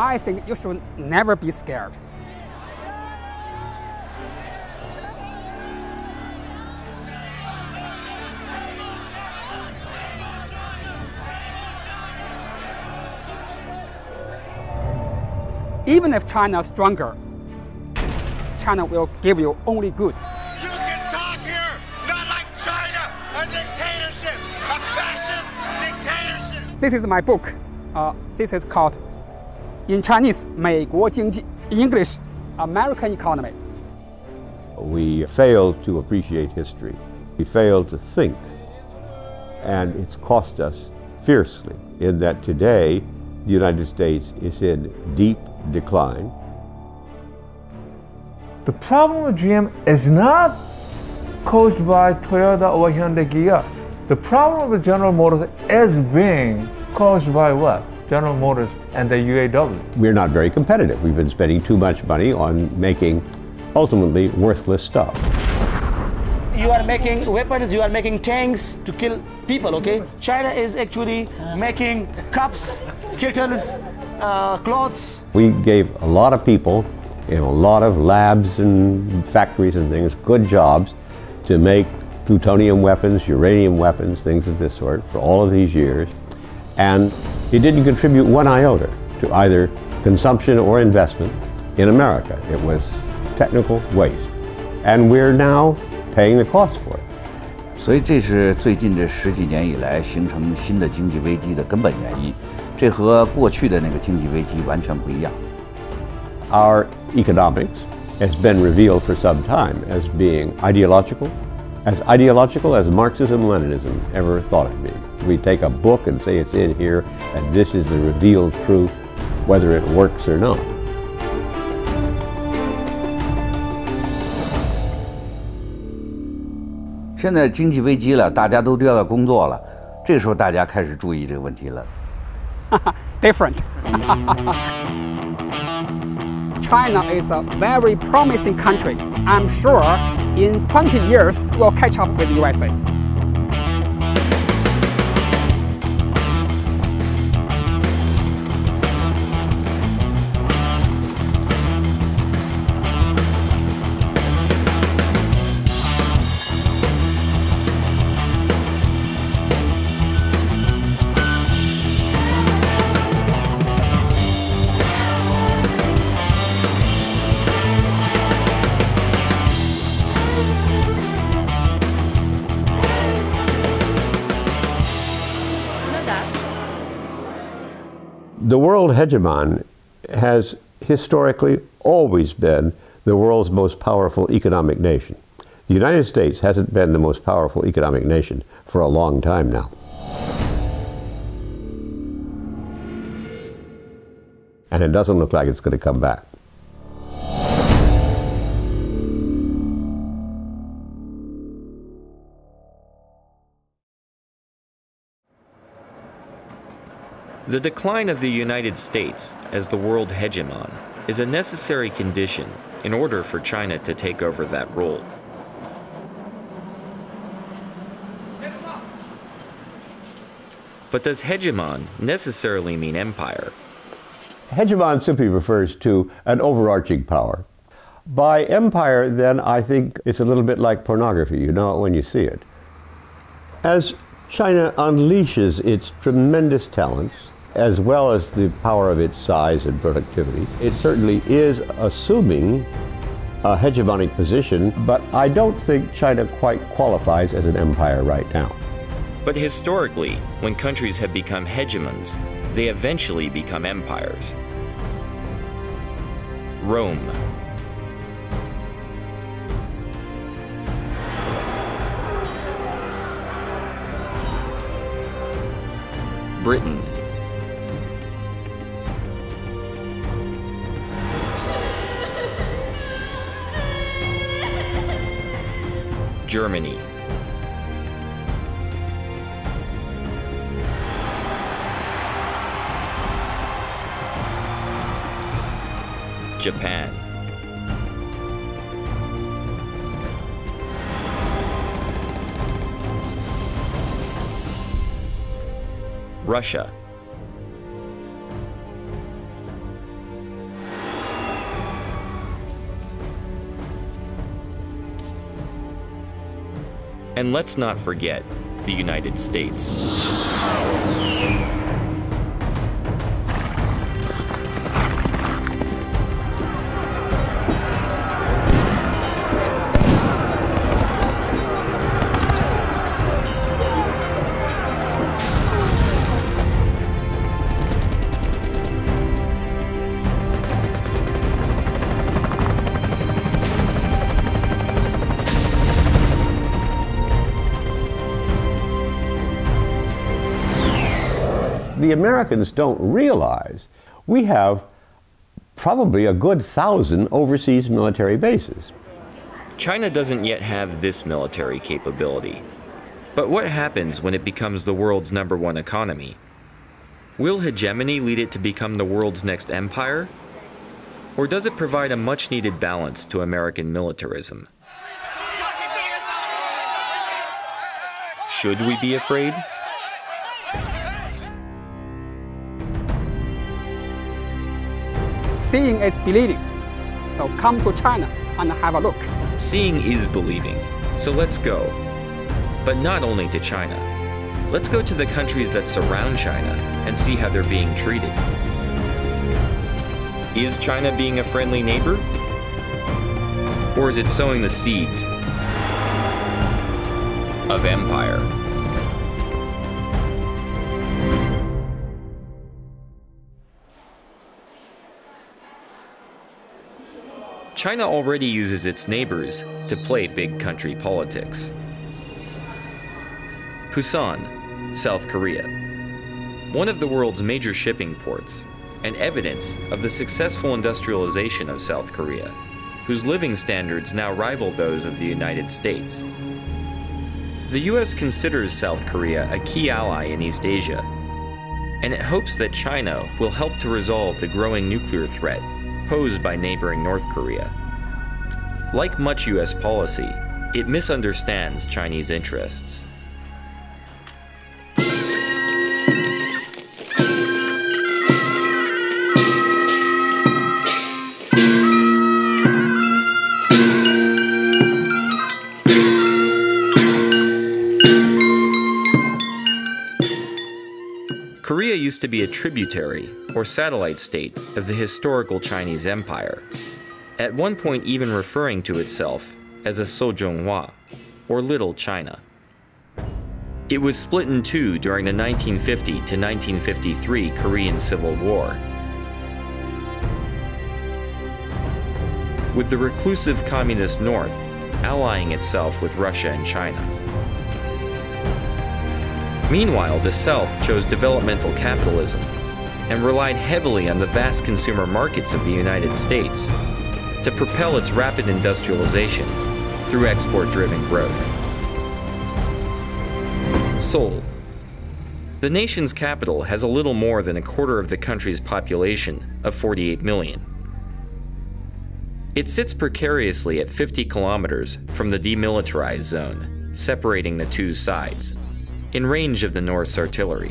I think you should never be scared. Even if China is stronger, China will give you only good. You can talk here, not like China, a dictatorship, a fascist dictatorship. This is my book. This is called, in Chinese, 美国经济, English, American economy. We fail to appreciate history. We fail to think. And it's cost us fiercely in that today, the United States is in deep decline. The problem with GM is not caused by Toyota or Hyundai Kia. The problem with General Motors is being caused by what? General Motors and the UAW. We're not very competitive. We've been spending too much money on making ultimately worthless stuff. You are making weapons, you are making tanks to kill people, okay? China is actually making cups, kettles, clothes. We gave a lot of people in a lot of labs and factories and things good jobs to make plutonium weapons, uranium weapons, things of this sort for all of these years. And it didn't contribute one iota to either consumption or investment in America. It was technical waste. And we're now paying the cost for it. 所以这是最近这十几年以来形成新的经济危机的根本原因。这和过去的那个经济危机完全不一样。Our economics has been revealed for some time as being ideological as Marxism-Leninism ever thought of being. We take a book and say it's in here, and this is the revealed truth, whether it works or not. Now the economic crisis, everyone is going to work. At this time, people start to pay attention to this issue. Different. China is a very promising country. I'm sure in 20 years, we'll catch up with the USA. The world hegemon has historically always been the world's most powerful economic nation. The United States hasn't been the most powerful economic nation for a long time now. And it doesn't look like it's going to come back. The decline of the United States as the world hegemon is a necessary condition in order for China to take over that role. But does hegemon necessarily mean empire? Hegemon simply refers to an overarching power. By empire, then, I think it's a little bit like pornography. You know it when you see it. As China unleashes its tremendous talents, as well as the power of its size and productivity. It certainly is assuming a hegemonic position, but I don't think China quite qualifies as an empire right now. But historically, when countries have become hegemons, they eventually become empires. Rome. Britain. Germany. Japan. Russia. And let's not forget the United States. The Americans don't realize we have probably a good 1,000 overseas military bases. China doesn't yet have this military capability. But what happens when it becomes the world's #1 economy? Will hegemony lead it to become the world's next empire? Or does it provide a much-needed balance to American militarism? Should we be afraid? Seeing is believing, so come to China and have a look. Seeing is believing, so let's go. But not only to China. Let's go to the countries that surround China and see how they're being treated. Is China being a friendly neighbor? Or is it sowing the seeds of empire? China already uses its neighbors to play big country politics. Busan, South Korea, one of the world's major shipping ports and evidence of the successful industrialization of South Korea, whose living standards now rival those of the United States. The US considers South Korea a key ally in East Asia, and it hopes that China will help to resolve the growing nuclear threat posed by neighboring North Korea. Like much US policy, it misunderstands Chinese interests. Korea used to be a tributary or satellite state of the historical Chinese Empire, at one point even referring to itself as a Sozhonghua, or Little China. It was split in two during the 1950 to 1953 Korean Civil War, with the reclusive communist North allying itself with Russia and China. Meanwhile, the South chose developmental capitalism and relied heavily on the vast consumer markets of the United States to propel its rapid industrialization through export-driven growth. Seoul, the nation's capital, has a little more than 1/4 of the country's population of 48 million. It sits precariously at 50 kilometers from the demilitarized zone, separating the two sides, in range of the North's artillery.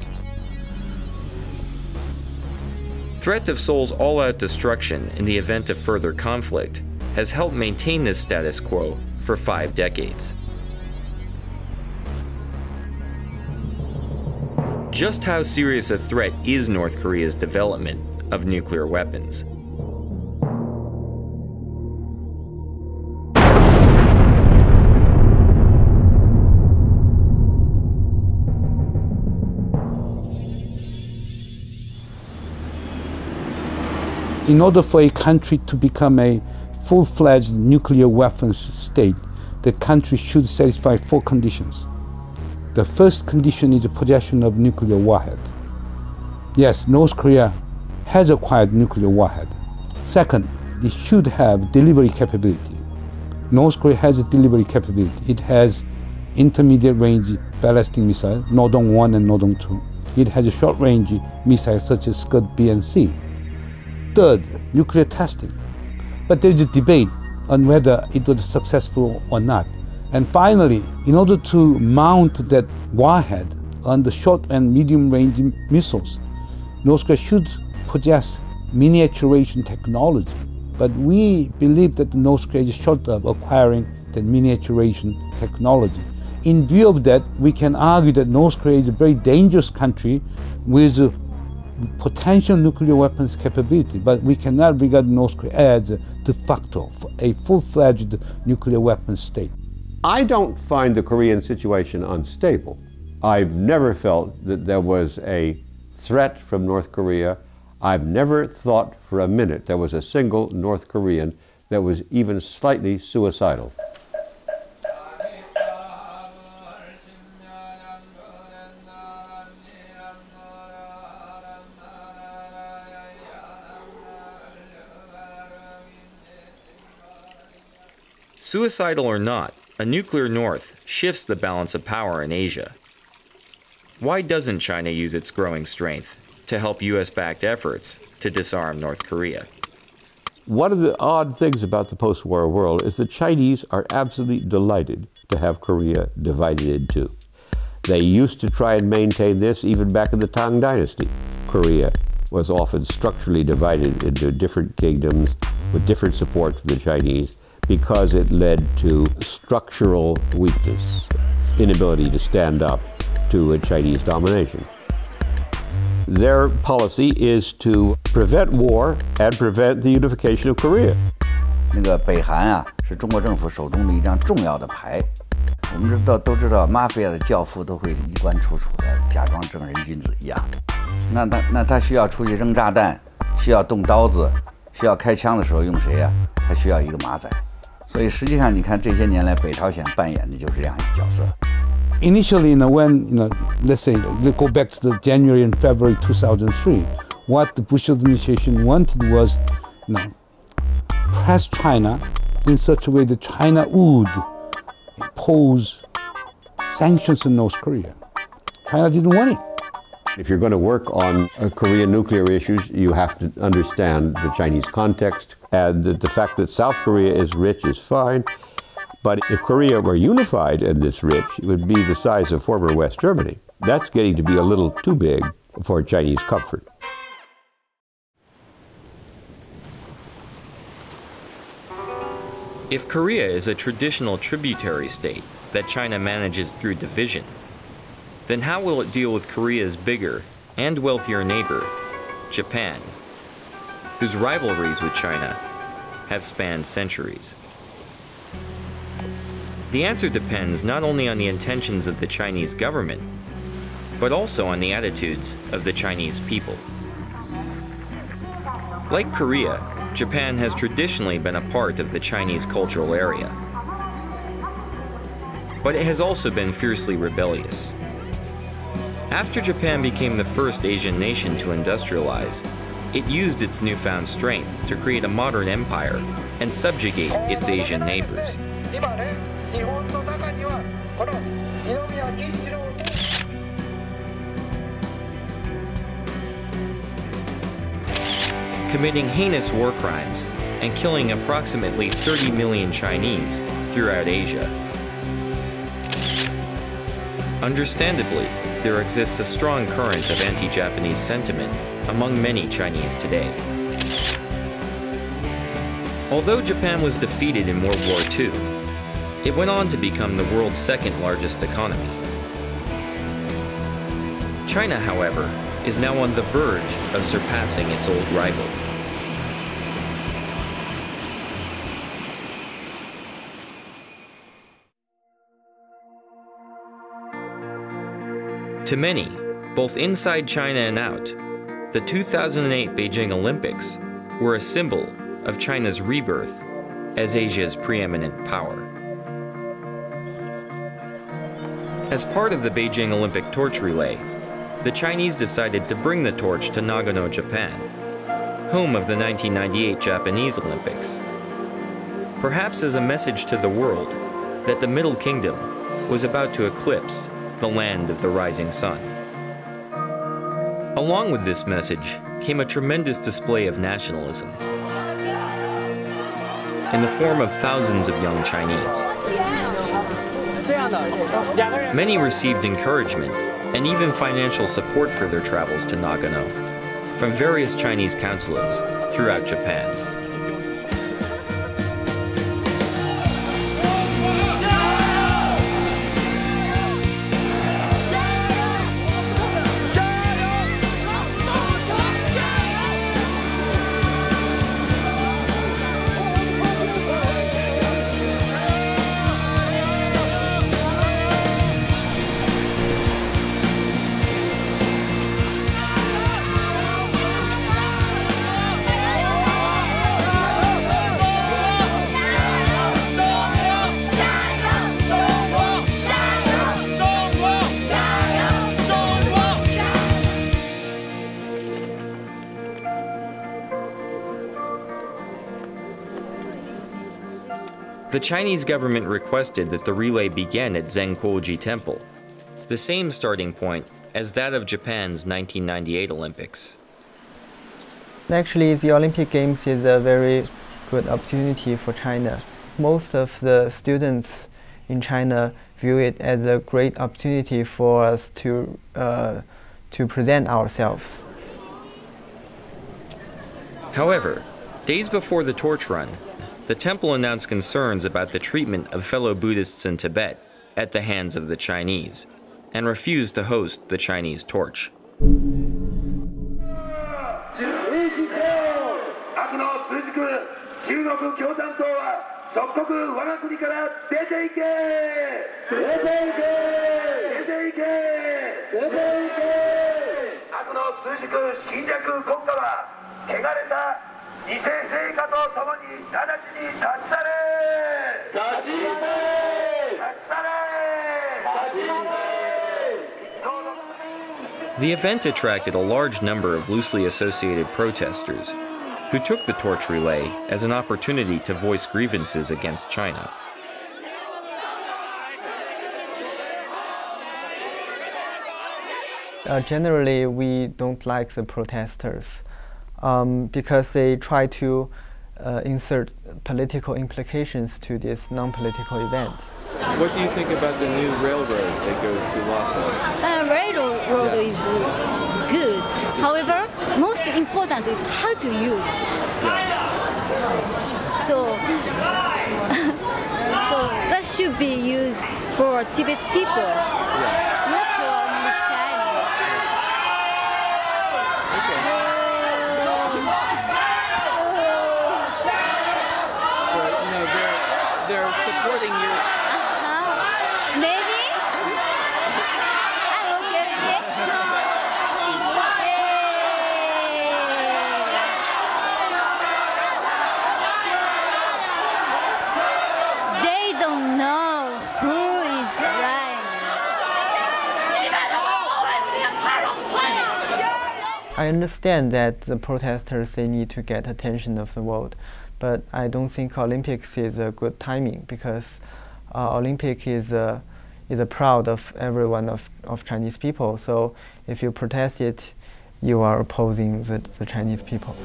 Threat of Seoul's all-out destruction in the event of further conflict has helped maintain this status quo for 5 decades. Just how serious a threat is North Korea's development of nuclear weapons? In order for a country to become a full-fledged nuclear weapons state, the country should satisfy 4 conditions. The first condition is the possession of nuclear warhead. Yes, North Korea has acquired nuclear warhead. Second, it should have delivery capability. North Korea has a delivery capability. It has intermediate-range ballistic missile, Nodong-1 and Nodong-2. It has a short-range missile such as Scud-B and C. Third, nuclear testing. But there is a debate on whether it was successful or not. And finally, in order to mount that warhead on the short and medium-range missiles, North Korea should possess miniaturization technology. But we believe that North Korea is short of acquiring that miniaturization technology. In view of that, we can argue that North Korea is a very dangerous country with potential nuclear weapons capability, but we cannot regard North Korea as de facto a full-fledged nuclear weapons state. I don't find the Korean situation unstable. I've never felt that there was a threat from North Korea. I've never thought for a minute there was a single North Korean that was even slightly suicidal. Suicidal or not, a nuclear north shifts the balance of power in Asia. Why doesn't China use its growing strength to help US-backed efforts to disarm North Korea? One of the odd things about the post-war world is the Chinese are absolutely delighted to have Korea divided in two. They used to try and maintain this even back in the Tang Dynasty. Korea was often structurally divided into different kingdoms with different support from the Chinese, because it led to structural weakness, inability to stand up to a Chinese domination. Their policy is to prevent war and prevent the unification of Korea. Initially, let's say, let's go back to the January and February 2003, what the Bush administration wanted was, press China in such a way that China would impose sanctions on North Korea. China didn't want it. If you're going to work on Korean nuclear issues, you have to understand the Chinese context. And the fact that South Korea is rich is fine, but if Korea were unified and this rich, it would be the size of former West Germany. That's getting to be a little too big for Chinese comfort. If Korea is a traditional tributary state that China manages through division, then how will it deal with Korea's bigger and wealthier neighbor, Japan, whose rivalries with China have spanned centuries? The answer depends not only on the intentions of the Chinese government, but also on the attitudes of the Chinese people. Like Korea, Japan has traditionally been a part of the Chinese cultural area, but it has also been fiercely rebellious. After Japan became the first Asian nation to industrialize, it used its newfound strength to create a modern empire and subjugate its Asian neighbors. Committing heinous war crimes and killing approximately 30 million Chinese throughout Asia. Understandably, there exists a strong current of anti-Japanese sentiment among many Chinese today. Although Japan was defeated in World War II, it went on to become the world's second largest economy. China, however, is now on the verge of surpassing its old rival. To many, both inside China and out, the 2008 Beijing Olympics were a symbol of China's rebirth as Asia's preeminent power. As part of the Beijing Olympic torch relay, the Chinese decided to bring the torch to Nagano, Japan, home of the 1998 Japanese Olympics, perhaps as a message to the world that the Middle Kingdom was about to eclipse the land of the rising sun. Along with this message came a tremendous display of nationalism in the form of thousands of young Chinese. Many received encouragement and even financial support for their travels to Nagano from various Chinese consulates throughout Japan. The Chinese government requested that the relay begin at Zenkoji Temple, the same starting point as that of Japan's 1998 Olympics. Actually, the Olympic Games is a very good opportunity for China. Most of the students in China view it as a great opportunity for us to present ourselves. However, days before the torch run, the temple announced concerns about the treatment of fellow Buddhists in Tibet at the hands of the Chinese, and refused to host the Chinese torch. The event attracted a large number of loosely associated protesters, who took the torch relay as an opportunity to voice grievances against China. Generally, we don't like the protesters because they try to insert political implications to this non-political event. What do you think about the new railroad that goes to Lhasa? Railroad is good. However, most important is how to use. Yeah. So that should be used for Tibet people, not for China. Okay. So, no, they're supporting you. Maybe? Okay. I understand that the protesters, they need to get attention of the world, but I don't think Olympics is a good timing, because Olympic is a proud of everyone of Chinese people. So if you protest it, you are opposing the Chinese people.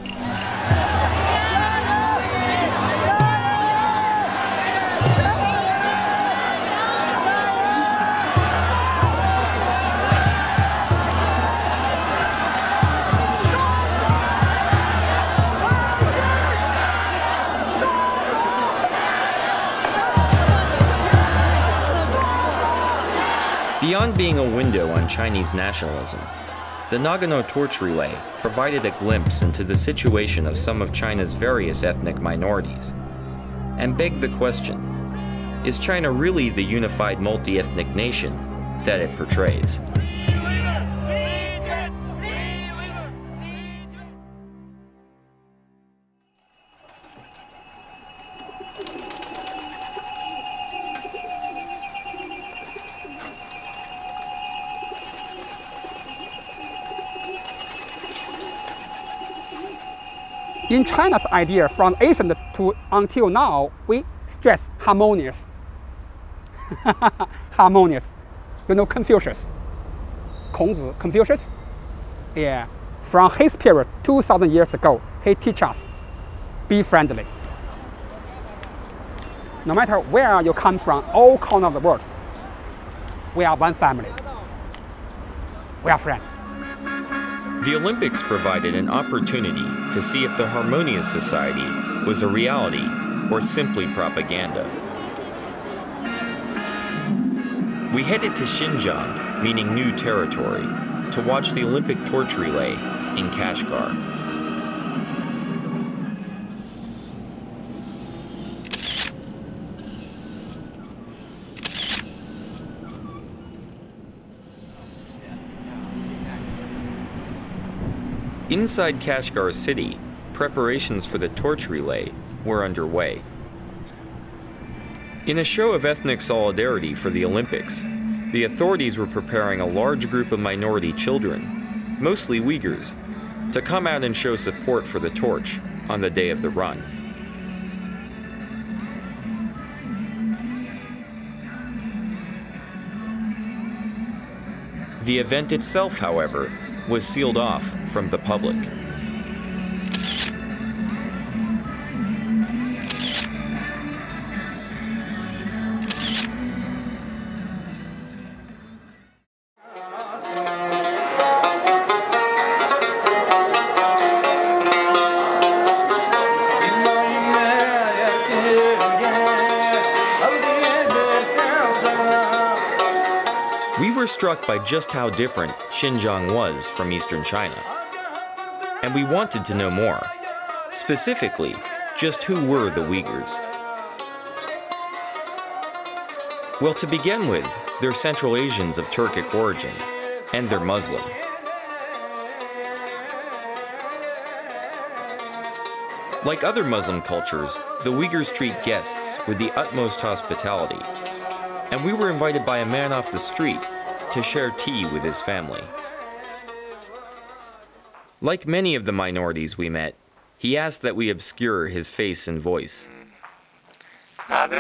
Beyond being a window on Chinese nationalism, the Nagano Torch Relay provided a glimpse into the situation of some of China's various ethnic minorities, and begged the question, is China really the unified multi-ethnic nation that it portrays? In China's idea, from ancient to until now, we stress harmonious. Harmonious. You know Confucius? Kongzi, Confucius? Yeah. From his period, 2,000 years ago, he teaches us, be friendly. No matter where you come from, all corners of the world, we are one family. We are friends. The Olympics provided an opportunity to see if the harmonious society was a reality or simply propaganda. We headed to Xinjiang, meaning new territory, to watch the Olympic torch relay in Kashgar. Inside Kashgar city, preparations for the torch relay were underway. In a show of ethnic solidarity for the Olympics, the authorities were preparing a large group of minority children, mostly Uyghurs, to come out and show support for the torch on the day of the run. The event itself, however, was sealed off from the public. Struck by just how different Xinjiang was from eastern China. And we wanted to know more. Specifically, just who were the Uyghurs? Well, to begin with, they're Central Asians of Turkic origin, and they're Muslim. Like other Muslim cultures, the Uyghurs treat guests with the utmost hospitality. And we were invited by a man off the street to share tea with his family. Like many of the minorities we met, he asked that we obscure his face and voice. Can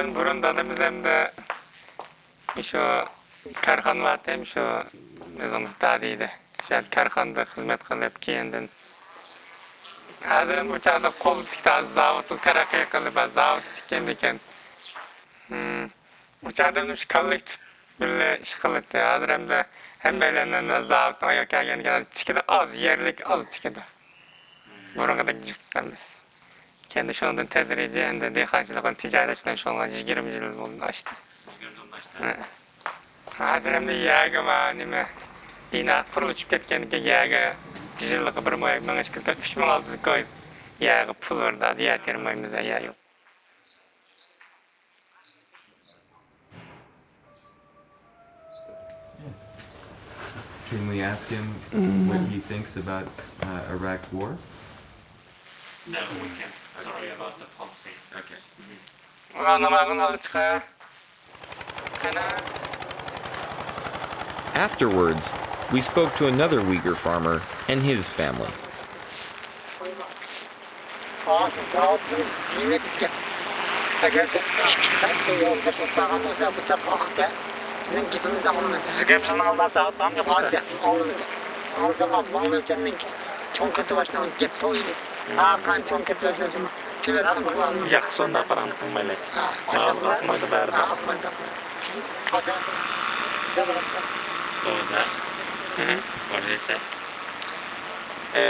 we ask him what he thinks about Iraq war? No, we can't. Sorry about the policy. Okay. Afterwards, we spoke to another Uyghur farmer and his family. What was that? What did he say?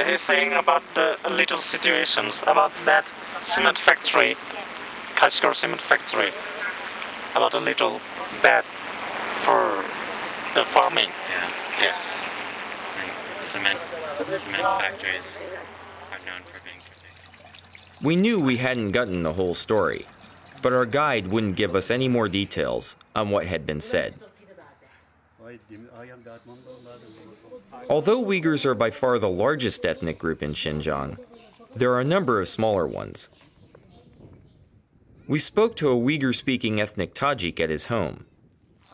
He's saying about the little situations, about that cement factory, Kashgar cement factory, about a little bad for the farming. Yeah. And cement factories are known for being good. We knew we hadn't gotten the whole story, but our guide wouldn't give us any more details on what had been said. Although Uyghurs are by far the largest ethnic group in Xinjiang, there are a number of smaller ones. We spoke to a Uyghur-speaking ethnic Tajik at his home.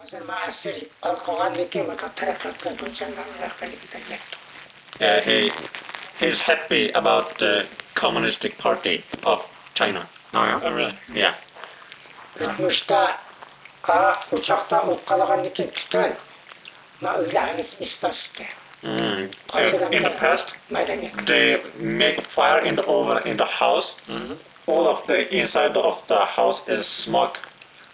He's happy about the Communist Party of China. Oh, yeah? Oh, really? Yeah. In the past, they make fire in the oven in the house. Mm-hmm. All of the inside of the house is smoke.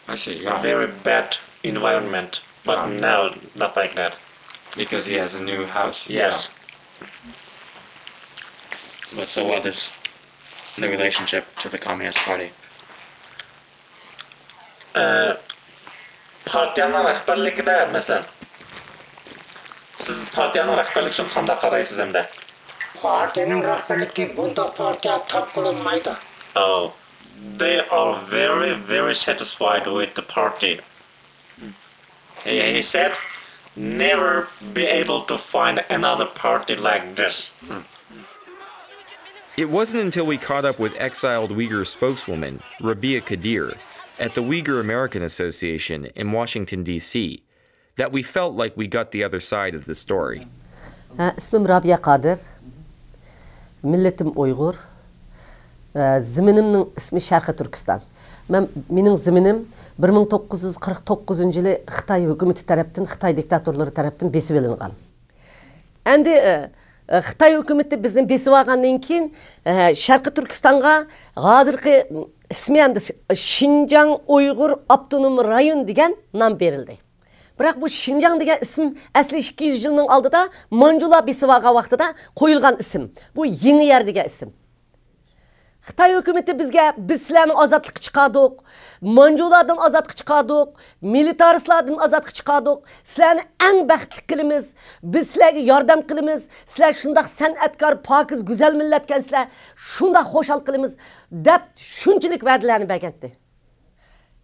I see. Yeah. Very bad environment, but now not like that. Because he has a new house? Yes. Yeah. But so what is the relationship to the Communist Party? Partiyanın rəhbərlikdə, məsələn. Siz partiyanın rəhbərlik üçün qanda qarayısınız həm də? Partiyanın rəhbərliyi bunda partiya tap qılınmaydı. Oh, they are very, very satisfied with the party. He said, never be able to find another party like this. It wasn't until we caught up with exiled Uyghur spokeswoman Rabia Qadir at the Uyghur American Association in Washington, D.C., that we felt like we got the other side of the story. اسمم رابيا قادر. ملتم أويغور. زمنمنن اسمي شرق تركستان. менің зімінім 1949 жылы Қытай үкіметі тараптан, Қытай диктаторлары тараптан бесіп алынған. Әнді Қытай үкіметі біздің бесіп алғаннан кейін Шарқы Түркістанға қазіргі ісмі әнді Шинжаң Уйғыр Автоном район деген нам берілді. Бірақ бұл Шинжаң деген ісім әсілі 200 жылының алдыда Манжула бесіваға вақтыда қойылған ісім. Бұл еңі ер деген ісім. Қытай өкіметі бізге біз сіләнің азатлық чықадық, Манжуладың азатлық чықадық, милитарысладың азатлық чықадық, сіләні әң бәқтілік кіліміз, біз сіләге ярдам кіліміз, сілә шындақ сән әткар, пакыз, гүзәл милләткен сілә, шындақ қошал кіліміз деп шүнчілік вәділәні бәгентті.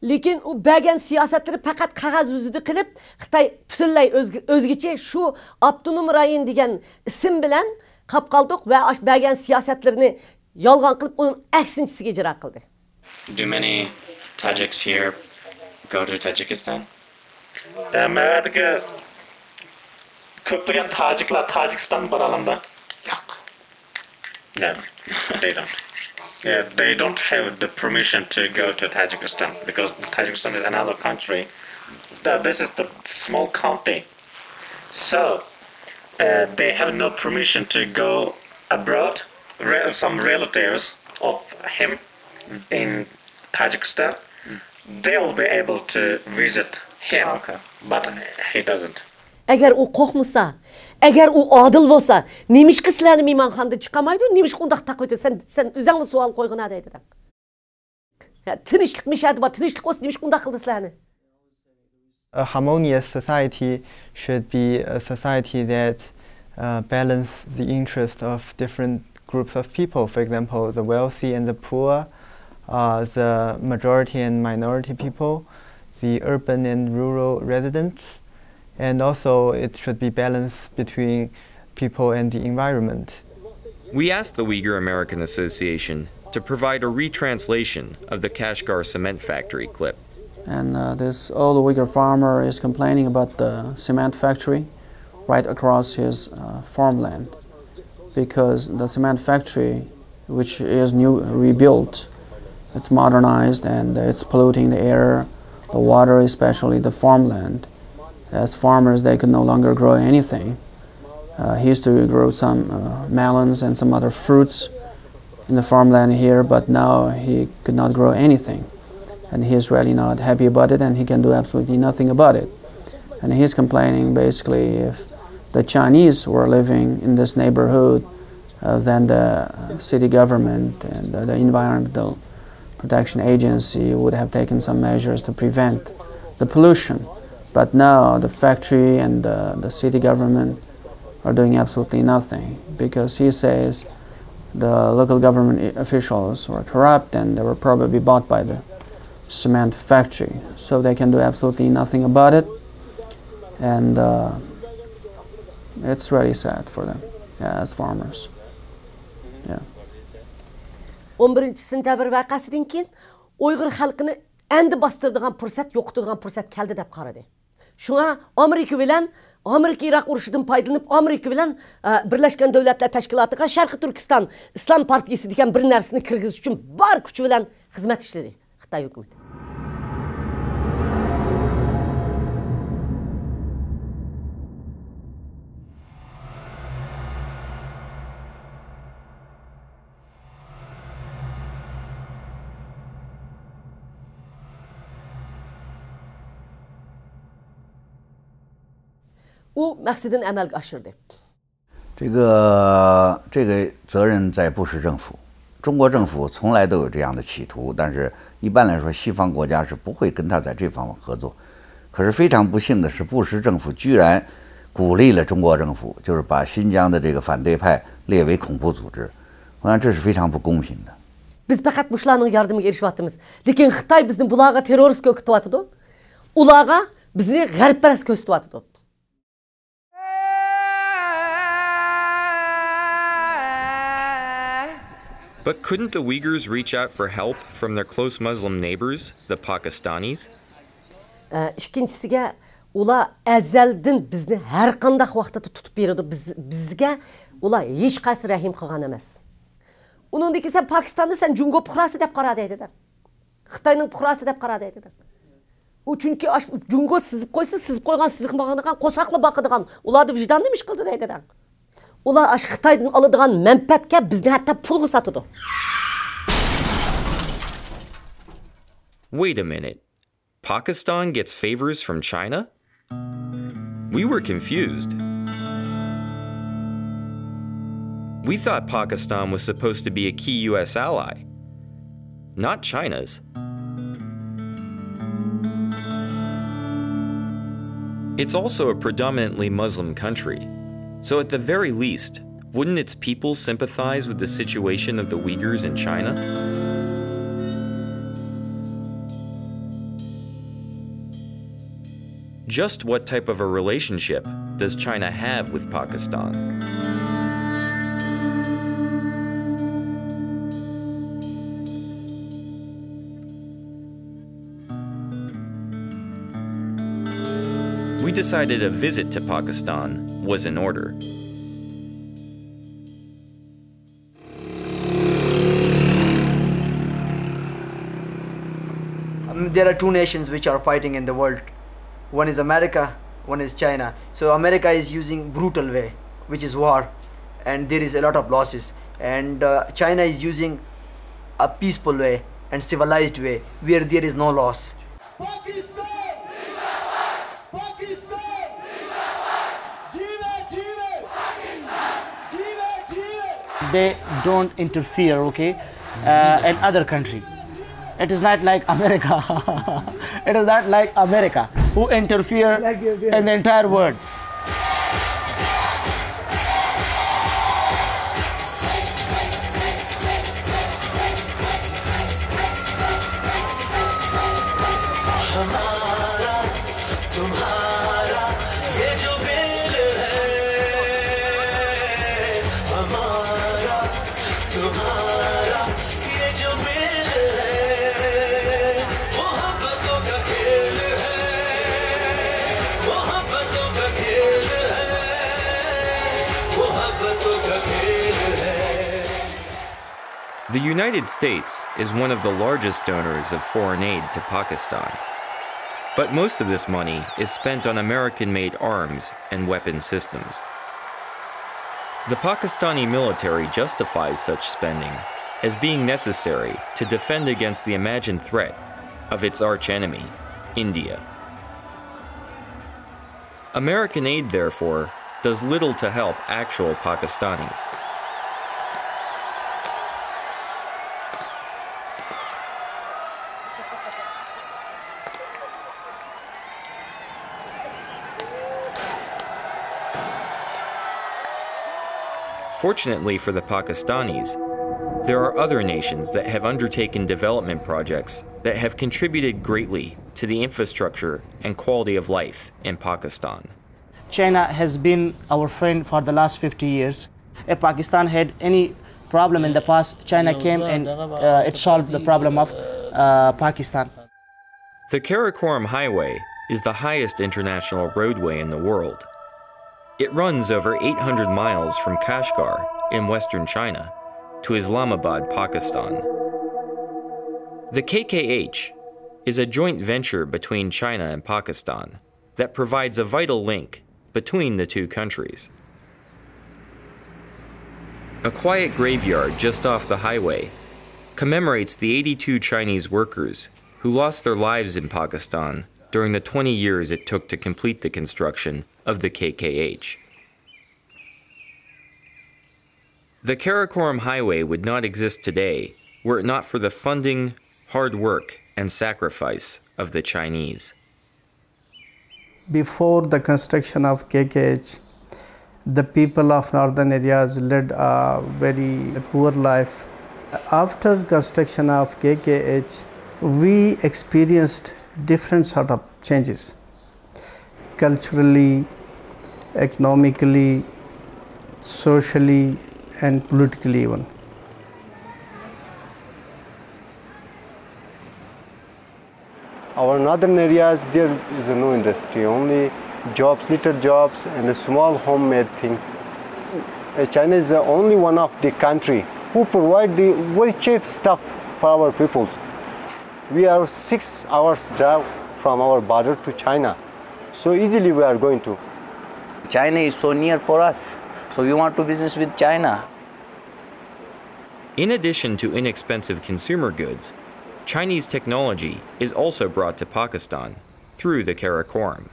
Lekin u bəgən siyasətləri pəqət qəğaz üzüdü qilib, Xitay pütüllay özgüçə şu Abdunum Rayin digən isim bilən qap qaldıq və bəgən siyasətlərini yalğan qilib, onun əksinçisi geciraq qıldı. Do many Tajiks here go to Tajikistan? Məvədə ki, köpləgən Tajiklər Tajikistan baralımda? Yox. No, they don't. Yeah, they don't have the permission to go to Tajikistan because Tajikistan is another country. This is the small county, so they have no permission to go abroad. Some relatives of him in Tajikistan, they will be able to visit him, but he doesn't. Eğer o korkmasa, eğer o adil olsa, neymiş ki silahını mimanxanda çıkamaydı, neymiş ki ondaq taqvete, sen özenli sual koyğun adaydı. Tınışlık mişadı var, tınışlık olsun, neymiş ki ondaq kıldı silahını. A harmonious society should be a society that balance the interest of different groups of people. For example, the wealthy and the poor, the majority and minority people, the urban and rural residents. And also, it should be balanced between people and the environment. We asked the Uyghur American Association to provide a retranslation of the Kashgar cement factory clip. And this old Uyghur farmer is complaining about the cement factory right across his farmland, because the cement factory, which is new rebuilt, it's modernized and it's polluting the air, the water, especially the farmland. As farmers, they could no longer grow anything. He used to grow some melons and some other fruits in the farmland here, but now he could not grow anything. And he is really not happy about it, and he can do absolutely nothing about it. And he's complaining basically if the Chinese were living in this neighborhood, then the city government and the Environmental Protection Agency would have taken some measures to prevent the pollution. But now the factory and the city government are doing absolutely nothing, because he says the local government officials were corrupt and they were probably bought by the cement factory. So they can do absolutely nothing about it, and it's really sad for them, yeah, as farmers. Yeah. 11 sentabr vaqasidan keyin Uyg'ur xalqini endi bastırdıgan fırsat, yoqtırdıgan fırsat keldi deb qaradı. Şuna Amerika bilen, Amerika-Irak uruşudan paydalanıp, Amerika bilen Birleşken Devletler Teşkilatı'na Şarkı Türkistan İslam Partisi diken bir nersini Kırgız için bar küçü bilen hizmet işledi Xitay hükümeti. O məqsidini əməl aşırdı. 这个责任在布什政府，中国政府从来都有这样的企图，但是一般来说，西方国家是不会跟他在这方面合作。可是非常不幸的是，布什政府居然鼓励了中国政府，就是把新疆的这个反对派列为恐怖组织。我想这是非常不公平的。Biz faqat mushlarning yordamiga erishayapmiz, lekin Xitoy bizni bulaga terrorist ko'kitayotdi, ulaga bizni g'arbparast ko'rsatayotdi. But couldn't the Uyghurs reach out for help from their close Muslim neighbors, the Pakistanis? İkincisiga ular azaldan bizni har qanday vaqtda tutib beradi. Bizga ular hech qaysi rahim qilgan emas. Uningdagi sen Pokistonni sen jungo puhrasi deb qaradi dedi. Xitayning puhrasi deb qaradi dedilar. U chunki jungo sizib qo'ysa, sizib qo'ygan siziqmaganiga qo'saqli baqadigan, ularni vijdonni mish qildi dedilar. Ular ash Xitoydan oladigan manfaatga bizni hatto pulga sotadi. Wait a minute. Pakistan gets favors from China? We were confused. We thought Pakistan was supposed to be a key US ally, not China's. It's also a predominantly Muslim country, so at the very least, wouldn't its people sympathize with the situation of the Uyghurs in China? Just what type of a relationship does China have with Pakistan? We decided a visit to Pakistan was in order. There are two nations which are fighting in the world. One is America, one is China. So America is using brutal way, which is war, and there is a lot of losses. And China is using a peaceful way and civilized way, where there is no loss. They don't interfere, okay, in other country. It is not like America. It is not like America, who interfere in the entire world. The United States is one of the largest donors of foreign aid to Pakistan. But most of this money is spent on American-made arms and weapon systems. The Pakistani military justifies such spending as being necessary to defend against the imagined threat of its archenemy, India. American aid, therefore, does little to help actual Pakistanis. Fortunately for the Pakistanis, there are other nations that have undertaken development projects that have contributed greatly to the infrastructure and quality of life in Pakistan. China has been our friend for the last 50 years. If Pakistan had any problem in the past, China came and it solved the problem of Pakistan. The Karakoram Highway is the highest international roadway in the world. It runs over 800 miles from Kashgar in western China to Islamabad, Pakistan. The KKH is a joint venture between China and Pakistan that provides a vital link between the two countries. A quiet graveyard just off the highway commemorates the 82 Chinese workers who lost their lives in Pakistan during the 20 years it took to complete the construction of the KKH. The Karakoram Highway would not exist today were it not for the funding, hard work, and sacrifice of the Chinese. Before the construction of KKH, the people of northern areas led a very poor life. After construction of KKH, we experienced different sort of changes, culturally, economically, socially, and politically even. Our northern areas, there is no industry, only jobs, little jobs, and small homemade things. China is the only one of the country who provide the very cheap stuff for our people. we are 6 hours drive from our border to China. So easily we are going to. China is so near for us, so we want to business with China. In addition to inexpensive consumer goods, Chinese technology is also brought to Pakistan through the Karakoram.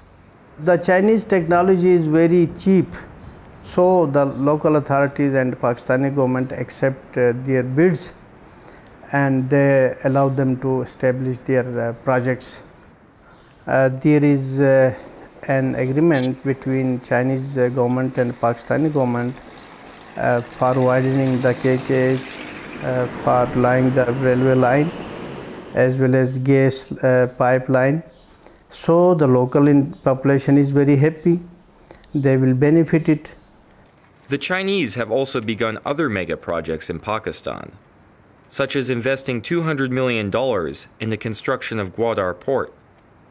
The Chinese technology is very cheap, so the local authorities and Pakistani government accept their bids and they allow them to establish their projects. There is an agreement between Chinese government and Pakistani government for widening the KKH, for laying the railway line, as well as gas pipeline. So the local population is very happy. They will benefit it. The Chinese have also begun other mega projects in Pakistan, such as investing $200 million in the construction of Gwadar port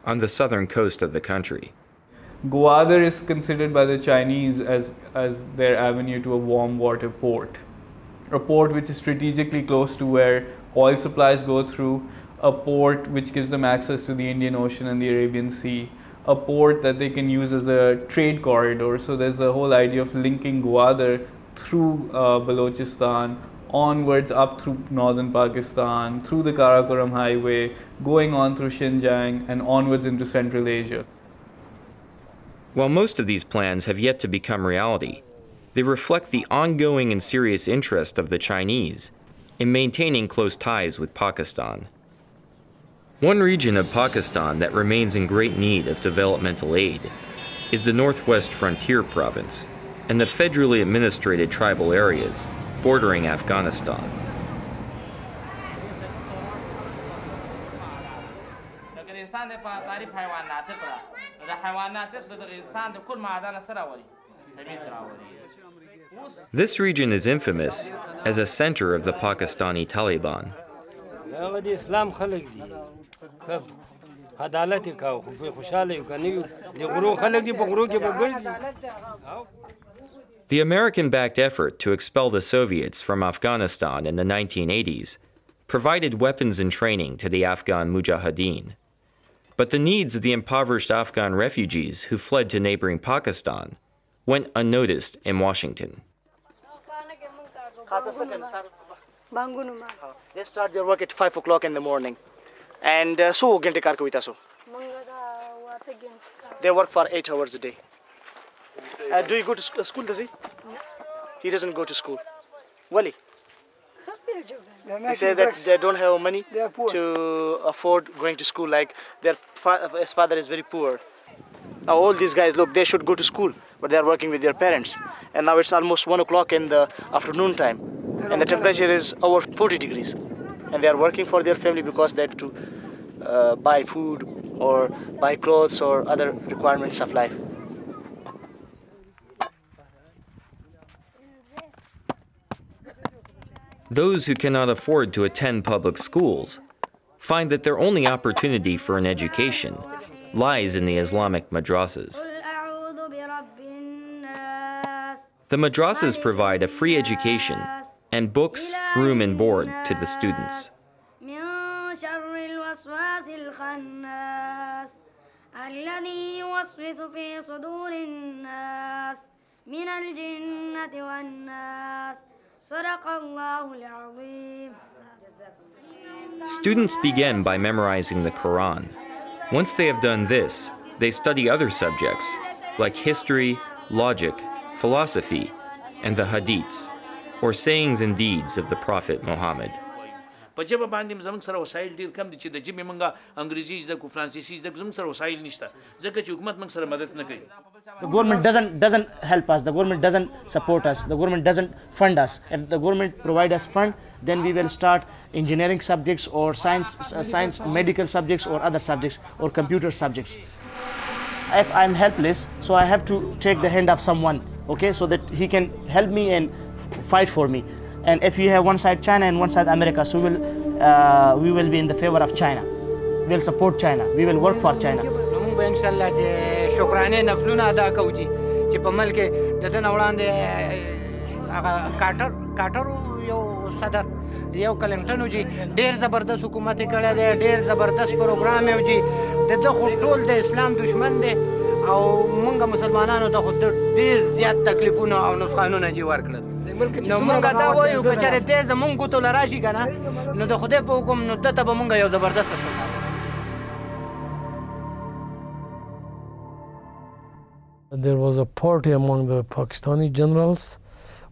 on the southern coast of the country. Gwadar is considered by the Chinese as their avenue to a warm water port, a port which is strategically close to where oil supplies go through, a port which gives them access to the Indian Ocean and the Arabian Sea, a port that they can use as a trade corridor. So there's the whole idea of linking Gwadar through Balochistan, onwards up through northern Pakistan, through the Karakoram Highway, going on through Xinjiang and onwards into Central Asia. While most of these plans have yet to become reality, they reflect the ongoing and serious interest of the Chinese in maintaining close ties with Pakistan. One region of Pakistan that remains in great need of developmental aid is the Northwest Frontier Province and the federally administrated tribal areas bordering Afghanistan. This region is infamous as a center of the Pakistani Taliban. The American-backed effort to expel the Soviets from Afghanistan in the 1980s provided weapons and training to the Afghan mujahideen. But the needs of the impoverished Afghan refugees who fled to neighboring Pakistan went unnoticed in Washington. They start their work at 5 o'clock in the morning. And so they work for 8 hours a day. Do you go to school, does he? No. He doesn't go to school. Wali? He said that they don't have money to afford going to school, like his father is very poor. Now all these guys, look, they should go to school, but they are working with their parents. And now it's almost 1 o'clock in the afternoon time, and the temperature is over 40 degrees. And they are working for their family because they have to buy food or buy clothes or other requirements of life. Those who cannot afford to attend public schools find that their only opportunity for an education lies in the Islamic madrasas. The madrasas provide a free education and books, room and board to the students. Students begin by memorizing the Quran. Once they have done this, they study other subjects like history, logic, philosophy, and the hadiths, or sayings and deeds of the Prophet Muhammad. The government doesn't help us, the government doesn't support us, the government doesn't fund us. If the government provides us fund, then we will start engineering subjects or science, medical subjects or other subjects or computer subjects. If I'm helpless, so I have to take the hand of someone, okay, so that he can help me and fight for me. And if you have one side China and one side America, so we will be in the favor of China. We will support China. We will work for China. یو کلینټن وجي ډېر زبردست حکومت کړی دی ډېر زبردست پروګرام یې وجي د خو ټول د اسلام دشمن دی او موږ مسلمانانو ته خو ډېر زیات تکلیفونه او نقصانونه جوړ ورکړل نو موږ دا وایو چې چېرې دې زموږ ګوتو له راشي که نه نو د خدای په حکم نو دته به موږ یو زبردسته سلطان There was a party among the Pakistani generals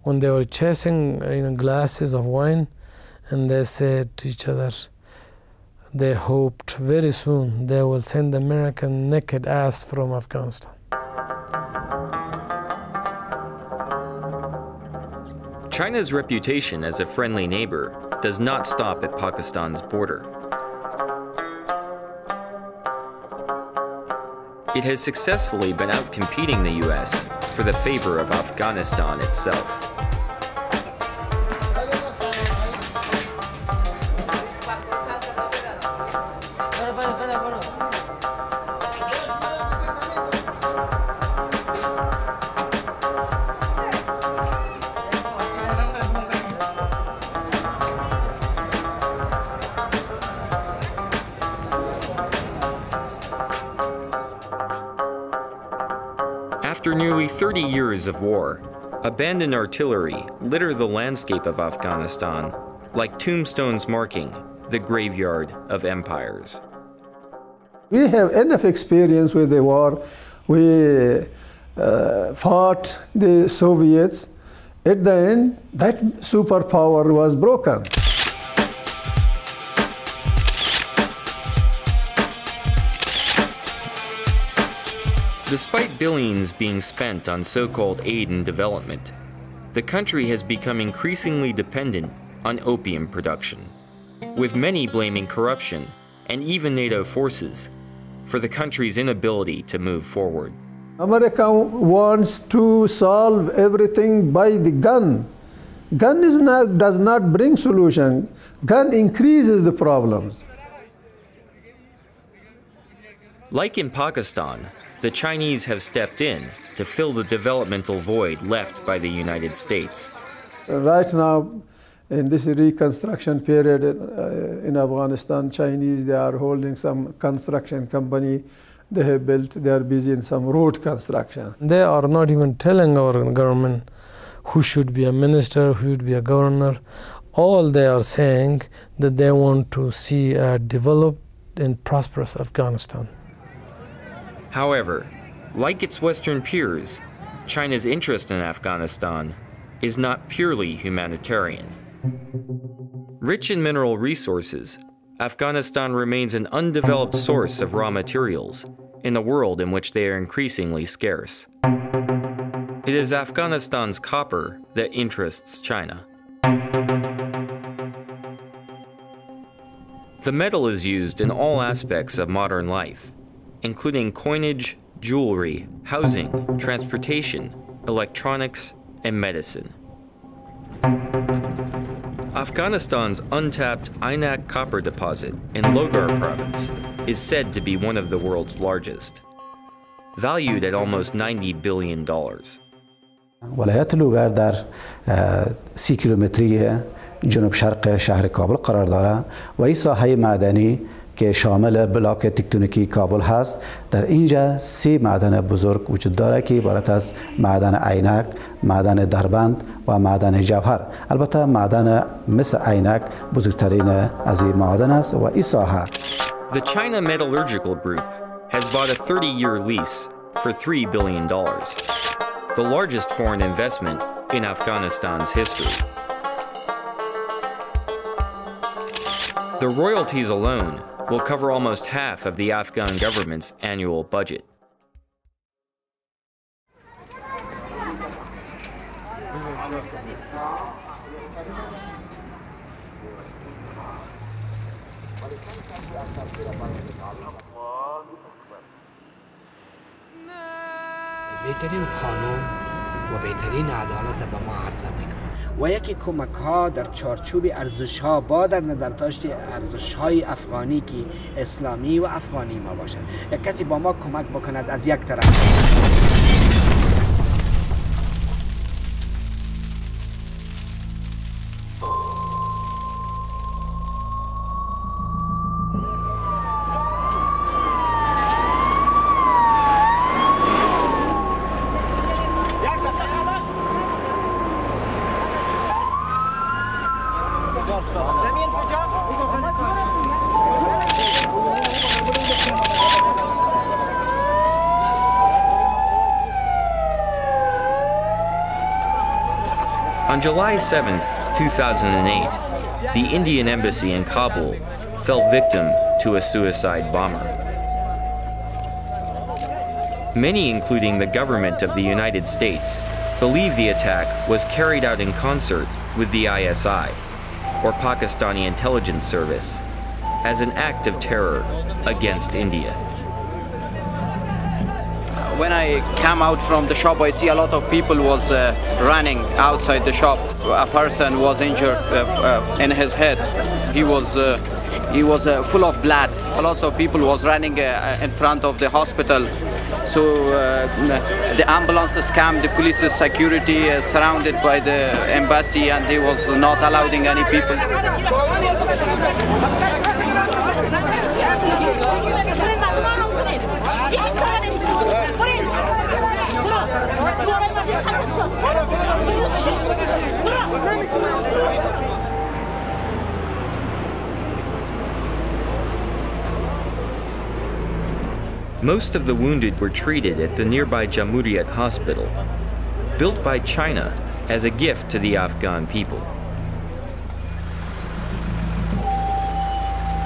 when they were chasing glasses of wine and they said to each other, they hoped very soon they will send the American naked ass from Afghanistan. China's reputation as a friendly neighbor does not stop at Pakistan's border. It has successfully been out-competing the U.S. for the favor of Afghanistan itself. After nearly 30 years of war, abandoned artillery litter the landscape of Afghanistan like tombstones marking the graveyard of empires. We have enough experience with the war. We fought the Soviets. At the end, that superpower was broken. Despite billions being spent on so-called aid and development, the country has become increasingly dependent on opium production, with many blaming corruption and even NATO forces for the country's inability to move forward. America wants to solve everything by the gun. Gun does not bring solution. Gun increases the problems. Like in Pakistan, the Chinese have stepped in to fill the developmental void left by the United States. Right now, in this reconstruction period in Afghanistan, Chinese, they are holding some construction company they have built. They are busy in some road construction. They are not even telling our government who should be a minister, who should be a governor. All they are saying that they want to see a developed and prosperous Afghanistan. However, like its Western peers, China's interest in Afghanistan is not purely humanitarian. Rich in mineral resources, Afghanistan remains an undeveloped source of raw materials in a world in which they are increasingly scarce. It is Afghanistan's copper that interests China. The metal is used in all aspects of modern life, including coinage, jewelry, housing, transportation, electronics, and medicine. Afghanistan's untapped Ainak copper deposit in Logar province is said to be one of the world's largest, valued at almost $90 billion. ولایت لوگار در 30 کیلومتری جنوب شرق شهر کابل قرار دارد و این ساحه معدنی که شامل بلاک تکتونیکی کابل هست در اینجا سه معدن بزرگ وجود داره که عبارت از معدن عینک، معدن دربند و معدن جوهر. البته معدن مثل عینک بزرگترین از این معادن است و این ساحه. The China Metallurgical Group has bought a 30-year lease for $3 billion, the largest foreign investment in Afghanistan's history. The royalties alone will cover almost half of the Afghan government's annual budget. و یکی کمک ها در چارچوب ارزش ها با در نظر داشت ارزش های افغانی که اسلامی و افغانی ما باشد یک کسی با ما کمک بکند از یک طرف On July 7, 2008, the Indian embassy in Kabul fell victim to a suicide bomber. Many, including the government of the United States, believe the attack was carried out in concert with the ISI, or Pakistani Intelligence Service, as an act of terror against India. When I came out from the shop, I see a lot of people was running outside the shop. A person was injured in his head. He was full of blood. Lots of people was running in front of the hospital. So the ambulances came, the police security surrounded by the embassy, and they was not allowing any people. Most of the wounded were treated at the nearby Jamuriyat Hospital, built by China as a gift to the Afghan people.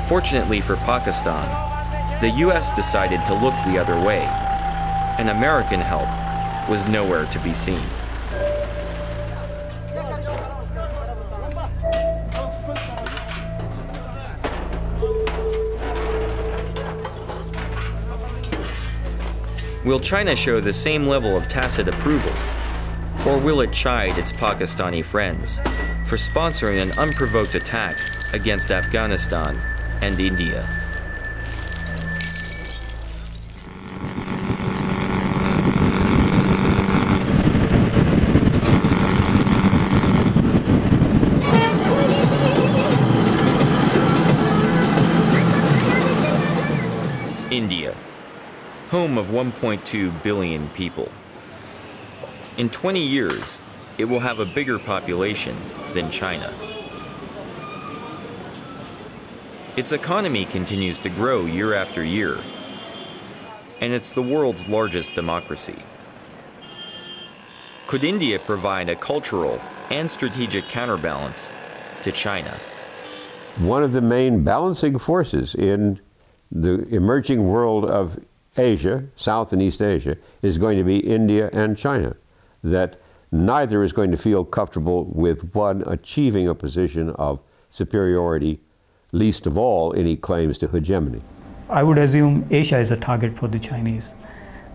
Fortunately for Pakistan, the US decided to look the other way, and American help was nowhere to be seen. Will China show the same level of tacit approval, or will it chide its Pakistani friends for sponsoring an unprovoked attack against Afghanistan and India? India, home of 1.2 billion people. In 20 years, it will have a bigger population than China. Its economy continues to grow year after year, and it's the world's largest democracy. Could India provide a cultural and strategic counterbalance to China? One of the main balancing forces in the emerging world of Asia, South and East Asia, is going to be India and China, that neither is going to feel comfortable with one achieving a position of superiority, least of all any claims to hegemony. I would assume Asia is a target for the Chinese.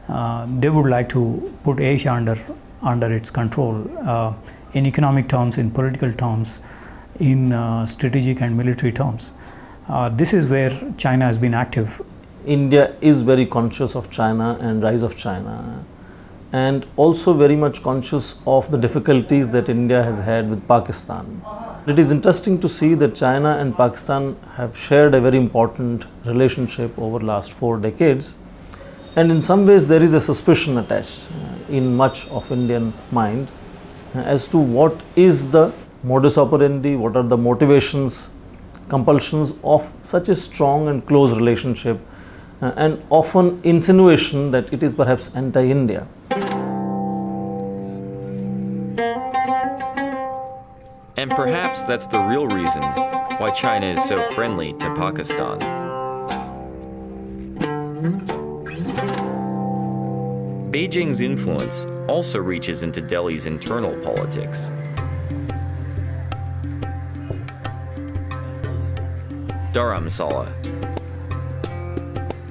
They would like to put Asia under its control in economic terms, in political terms, in strategic and military terms. This is where China has been active. India is very conscious of China and rise of China, and also very much conscious of the difficulties that India has had with Pakistan. It is interesting to see that China and Pakistan have shared a very important relationship over the last 4 decades, and in some ways there is a suspicion attached in much of Indian mind as to what is the modus operandi, what are the motivations, compulsions of such a strong and close relationship, and often insinuation that it is perhaps anti-India. And perhaps that's the real reason why China is so friendly to Pakistan. Beijing's influence also reaches into Delhi's internal politics. Dharamsala,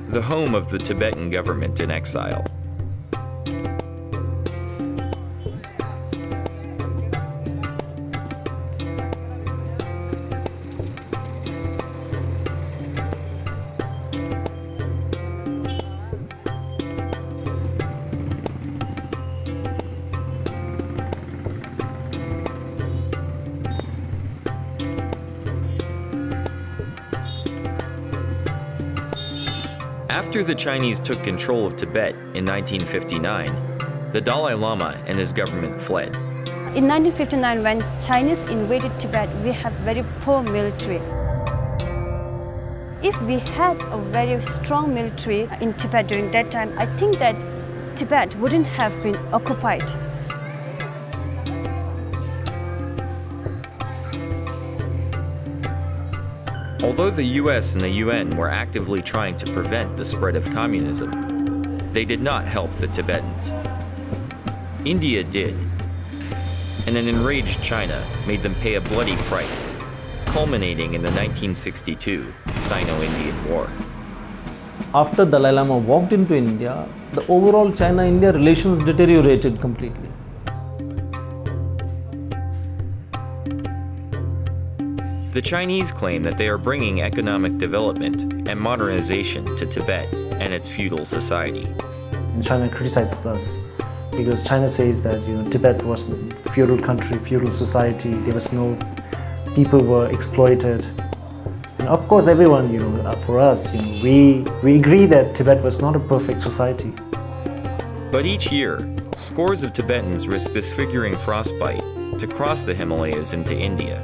the home of the Tibetan government in exile. After the Chinese took control of Tibet in 1959, the Dalai Lama and his government fled. In 1959, when Chinese invaded Tibet, we have very poor military. If we had a very strong military in Tibet during that time, I think that Tibet wouldn't have been occupied. Although the US and the UN were actively trying to prevent the spread of communism, they did not help the Tibetans. India did, and an enraged China made them pay a bloody price, culminating in the 1962 Sino-Indian War. After Dalai Lama walked into India, the overall China-India relations deteriorated completely. The Chinese claim that they are bringing economic development and modernization to Tibet and its feudal society. China criticizes us because China says that, you know, Tibet was a feudal country, feudal society. There was no, people were exploited. And of course, everyone, you know, for us, you know, we agree that Tibet was not a perfect society. But each year, scores of Tibetans risk disfiguring frostbite to cross the Himalayas into India.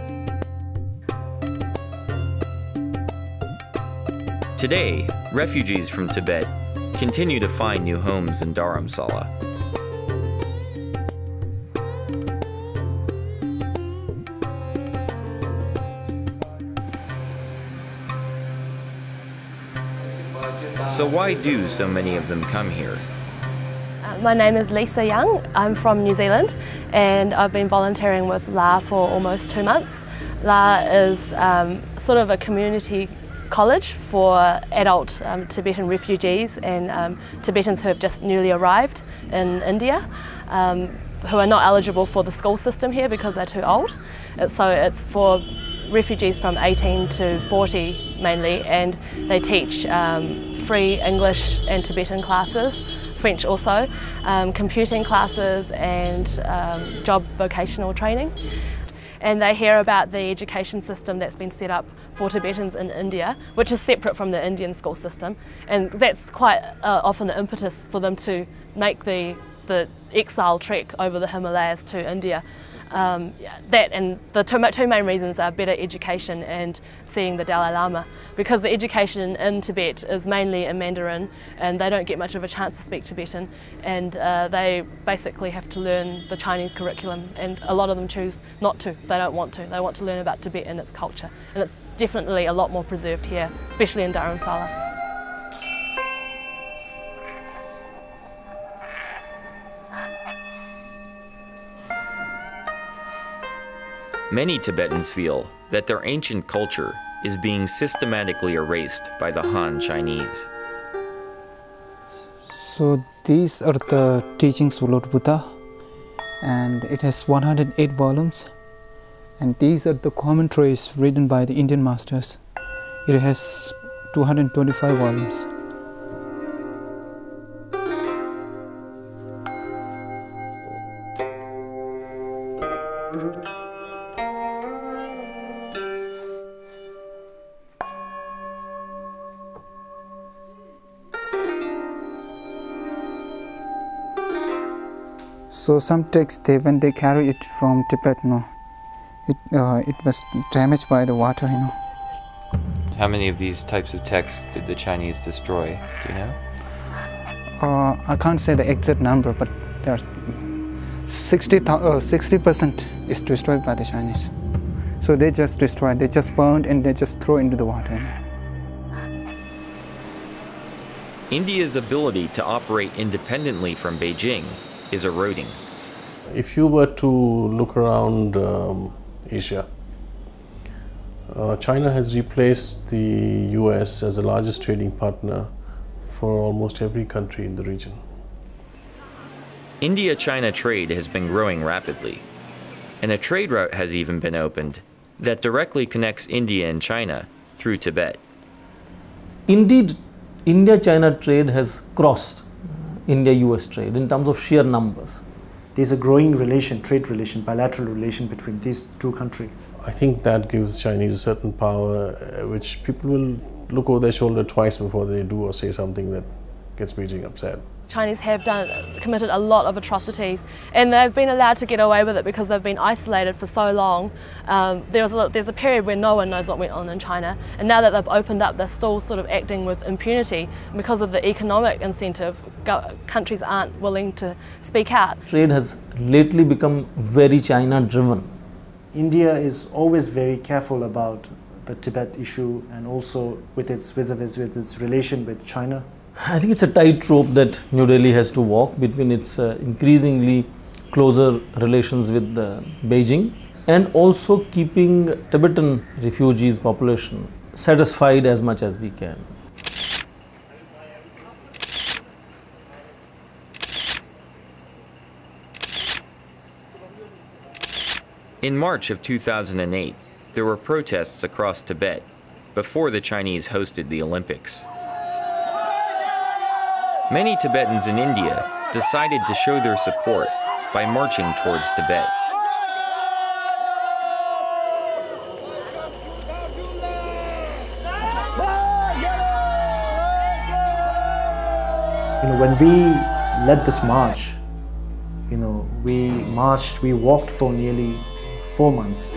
Today, refugees from Tibet continue to find new homes in Dharamsala. So why do so many of them come here? My name is Lisa Young. I'm from New Zealand and I've been volunteering with LA for almost 2 months. LA is sort of a community college for adult Tibetan refugees and Tibetans who have just newly arrived in India, who are not eligible for the school system here because they're too old. So it's for refugees from 18 to 40 mainly, and they teach free English and Tibetan classes, French also, computing classes and job vocational training. And they hear about the education system that's been set up for Tibetans in India, which is separate from the Indian school system. And that's quite often the impetus for them to make the exile trek over the Himalayas to India. That and the two main reasons are better education and seeing the Dalai Lama, because the education in Tibet is mainly in Mandarin and they don't get much of a chance to speak Tibetan, and they basically have to learn the Chinese curriculum, and a lot of them choose not to. They don't want to. They want to learn about Tibet and its culture, and it's definitely a lot more preserved here, especially in Dharamsala. Many Tibetans feel that their ancient culture is being systematically erased by the Han Chinese. So these are the teachings of Lord Buddha, and it has 108 volumes, and these are the commentaries written by the Indian masters. It has 225 volumes. So some texts, when they carry it from Tibet, no, it was damaged by the water, you know. How many of these types of texts did the Chinese destroy? Do you know? I can't say the exact number, but there's 60% is destroyed by the Chinese. So they just destroy, they just burn, and they just throw into the water. You know? India's ability to operate independently from Beijing is eroding. If you were to look around Asia, China has replaced the US as the largest trading partner for almost every country in the region. India-China trade has been growing rapidly, and a trade route has even been opened that directly connects India and China through Tibet. Indeed, India-China trade has crossed India-US trade in terms of sheer numbers. There's a growing relation, trade relation, bilateral relation between these two countries. I think that gives Chinese a certain power which people will look over their shoulder twice before they do or say something that gets Beijing upset. Chinese have committed a lot of atrocities, and they've been allowed to get away with it because they've been isolated for so long. There's a period where no one knows what went on in China, and now that they've opened up, they're still sort of acting with impunity because of the economic incentive. Countries aren't willing to speak out. Trade has lately become very China-driven. India is always very careful about the Tibet issue and also with its vis-a-vis with its relation with China? I think it's a tightrope that New Delhi has to walk between its increasingly closer relations with Beijing and also keeping Tibetan refugees population satisfied as much as we can. In March of 2008, there were protests across Tibet before the Chinese hosted the Olympics. Many Tibetans in India decided to show their support by marching towards Tibet. You know, when we led this march, you know, we walked for nearly 4 months.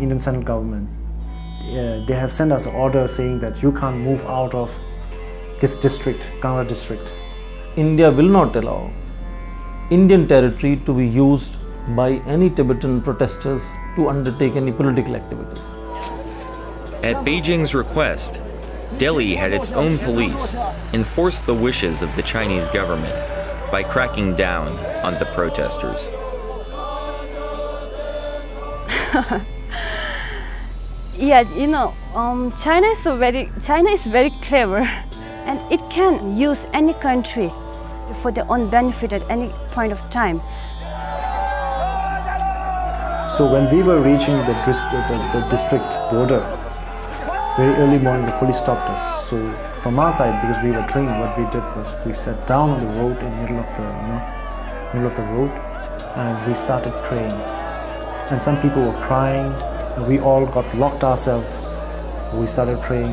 Indian central government, they have sent us an order saying that you can't move out of this district, Kangra district. India will not allow Indian territory to be used by any Tibetan protesters to undertake any political activities. At Beijing's request, Delhi had its own police enforce the wishes of the Chinese government by cracking down on the protesters. Yeah, you know, China is very clever, and it can use any country for their own benefit at any point of time. So when we were reaching the district border, very early morning, the police stopped us. So from our side, because we were trained, what we did was we sat down on the road in the middle of the, middle of the road, and we started praying. And some people were crying, and we all got locked ourselves. We started praying,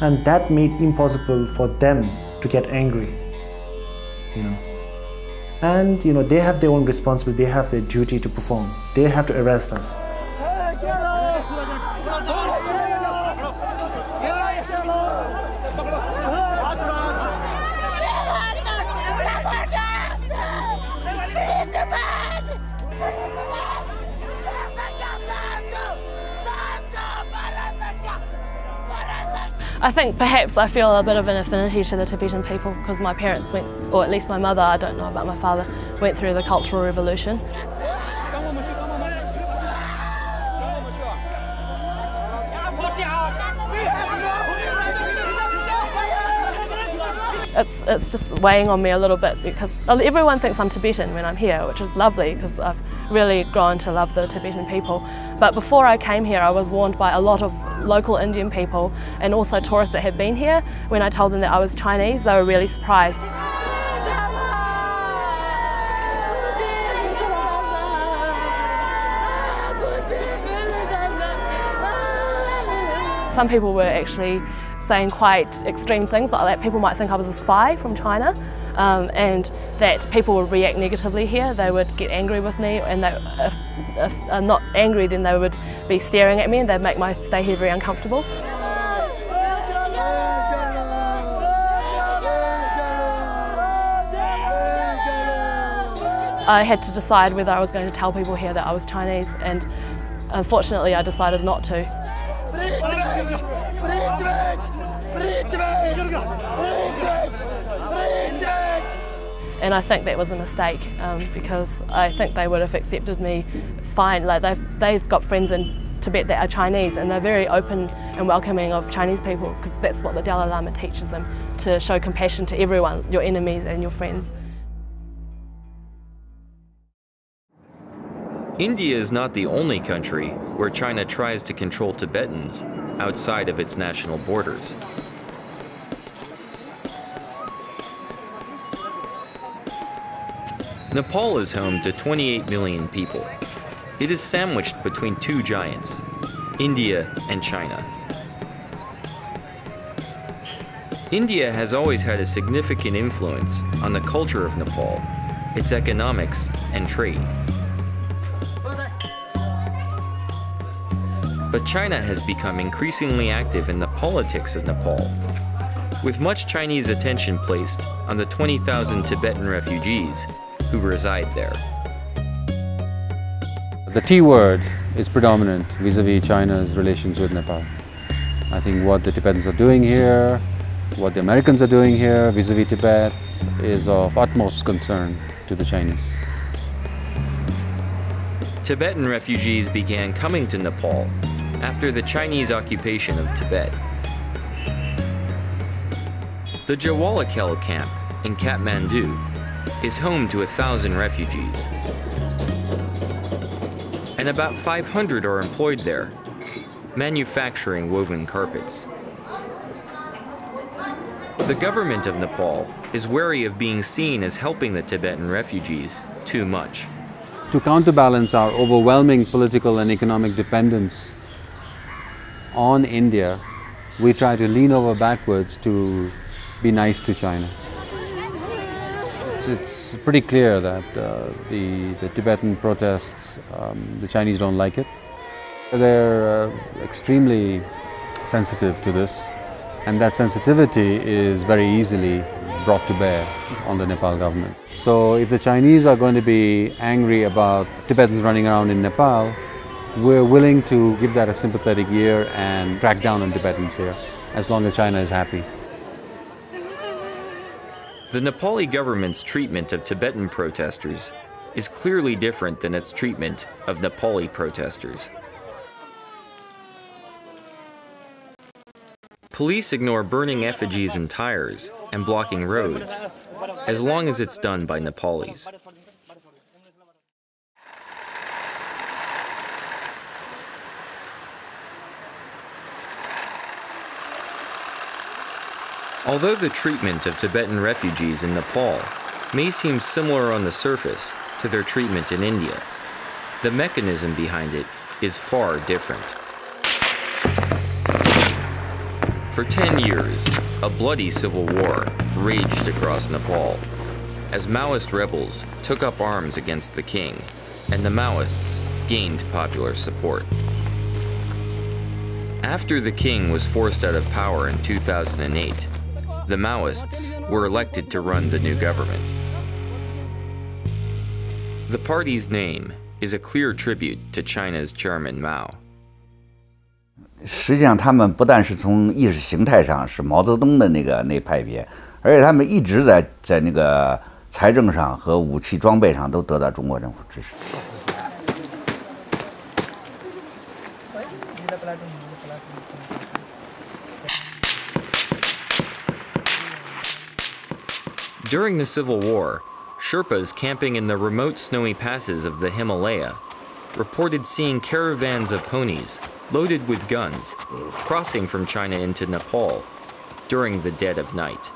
and that made it impossible for them to get angry, you know. And you know, they have their own responsibility, they have their duty to perform. They have to arrest us. I think perhaps I feel a bit of an affinity to the Tibetan people because my parents went, or at least my mother, I don't know about my father, went through the Cultural Revolution. It's just weighing on me a little bit because everyone thinks I'm Tibetan when I'm here, which is lovely because I've really grown to love the Tibetan people. But before I came here, I was warned by a lot of local Indian people and also tourists that had been here. When I told them that I was Chinese, they were really surprised. Some people were actually saying quite extreme things like that. People might think I was a spy from China, and that people would react negatively here. They would get angry with me, and they, if I'm not angry, then they would be staring at me and they'd make my stay here very uncomfortable. I had to decide whether I was going to tell people here that I was Chinese, and unfortunately I decided not to. And I think that was a mistake because I think they would have accepted me fine. Like they've got friends in Tibet that are Chinese, and they're very open and welcoming of Chinese people because that's what the Dalai Lama teaches them, to show compassion to everyone, your enemies and your friends. India is not the only country where China tries to control Tibetans outside of its national borders. Nepal is home to 28 million people. It is sandwiched between two giants, India and China. India has always had a significant influence on the culture of Nepal, its economics and trade. but China has become increasingly active in the politics of Nepal. With much Chinese attention placed on the 20,000 Tibetan refugees who reside there. The T word is predominant vis-à-vis China's relations with Nepal. I think what the Tibetans are doing here, what the Americans are doing here vis-à-vis Tibet is of utmost concern to the Chinese. Tibetan refugees began coming to Nepal after the Chinese occupation of Tibet. The Jawalakhel camp in Kathmandu is home to 1,000 refugees, and about 500 are employed there, manufacturing woven carpets. The government of Nepal is wary of being seen as helping the Tibetan refugees too much. To counterbalance our overwhelming political and economic dependence on India, we try to lean over backwards to be nice to China. It's pretty clear that the Tibetan protests, the Chinese don't like it. They're extremely sensitive to this, and that sensitivity is very easily brought to bear on the Nepal government. So if the Chinese are going to be angry about Tibetans running around in Nepal, we're willing to give that a sympathetic ear and crack down on Tibetans here, as long as China is happy. The Nepali government's treatment of Tibetan protesters is clearly different than its treatment of Nepali protesters. Police ignore burning effigies in tires and blocking roads, as long as it's done by Nepalis. Although the treatment of Tibetan refugees in Nepal may seem similar on the surface to their treatment in India, the mechanism behind it is far different. For 10 years, a bloody civil war raged across Nepal as Maoist rebels took up arms against the king, and the Maoists gained popular support. After the king was forced out of power in 2008, the Maoists were elected to run the new government. The party's name is a clear tribute to China's Chairman Mao. During the Civil War, Sherpas camping in the remote snowy passes of the Himalaya reported seeing caravans of ponies loaded with guns crossing from China into Nepal during the dead of night.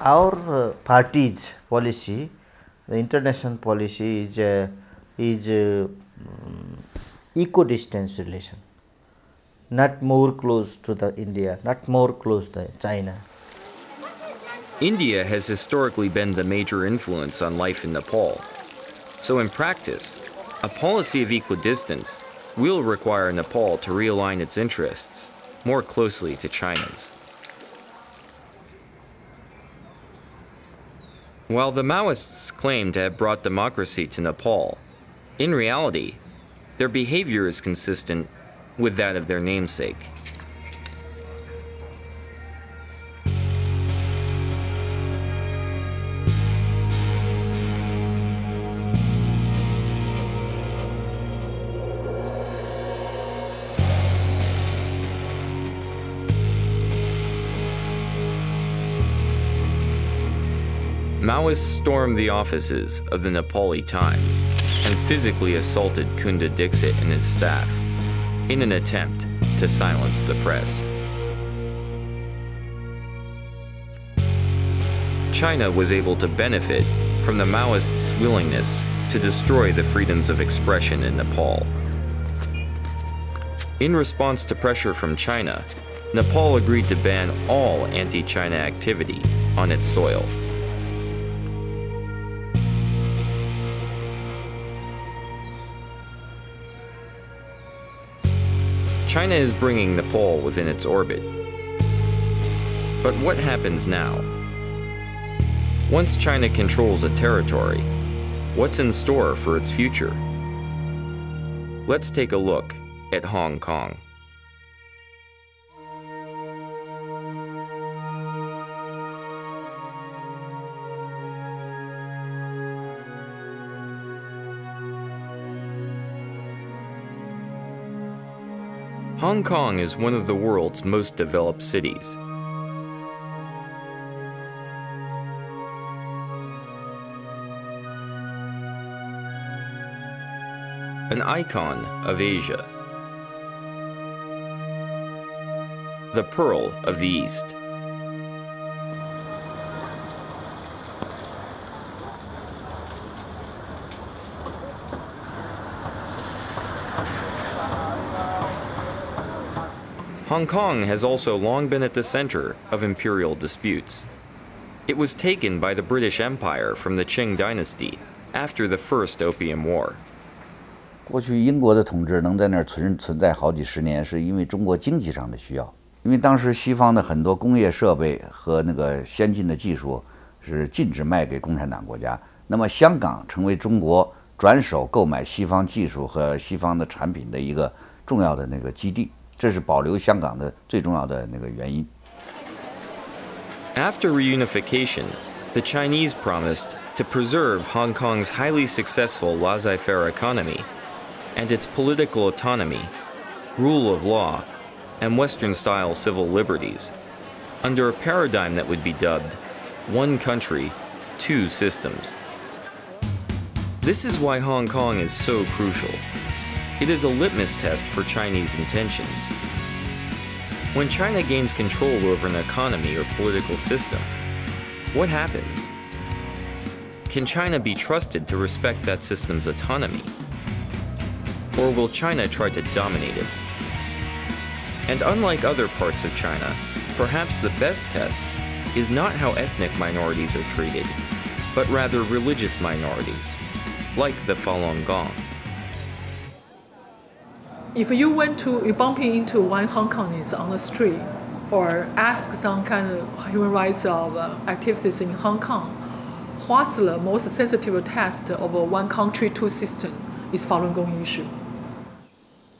Our party's policy, the international policy is eco-distance relation, not more close to the India, not more close to China. India has historically been the major influence on life in Nepal. So in practice, a policy of equidistance will require Nepal to realign its interests more closely to China's. While the Maoists claim to have brought democracy to Nepal, in reality, their behavior is consistent with that of their namesake. Maoists stormed the offices of the Nepali Times and physically assaulted Kunda Dixit and his staff in an attempt to silence the press. China was able to benefit from the Maoists' willingness to destroy the freedoms of expression in Nepal. In response to pressure from China, Nepal agreed to ban all anti-China activity on its soil. China is bringing Nepal within its orbit. But what happens now? Once China controls a territory, what's in store for its future? Let's take a look at Hong Kong. Hong Kong is one of the world's most developed cities. An icon of Asia. The Pearl of the East. Hong Kong has also long been at the center of imperial disputes. It was taken by the British Empire from the Qing dynasty after the First Opium War. After reunification, the Chinese promised to preserve Hong Kong's highly successful laissez-faire economy and its political autonomy, rule of law, and Western-style civil liberties under a paradigm that would be dubbed one country, two systems. This is why Hong Kong is so crucial. It is a litmus test for Chinese intentions. When China gains control over an economy or political system, what happens? Can China be trusted to respect that system's autonomy? Or will China try to dominate it? And unlike other parts of China, perhaps the best test is not how ethnic minorities are treated, but rather religious minorities, like the Falun Gong. If you bumping into one Hong Kongers on the street, or ask some kind of human rights activists in Hong Kong, what's the most sensitive test of a one country, two system is Falun Gong issue.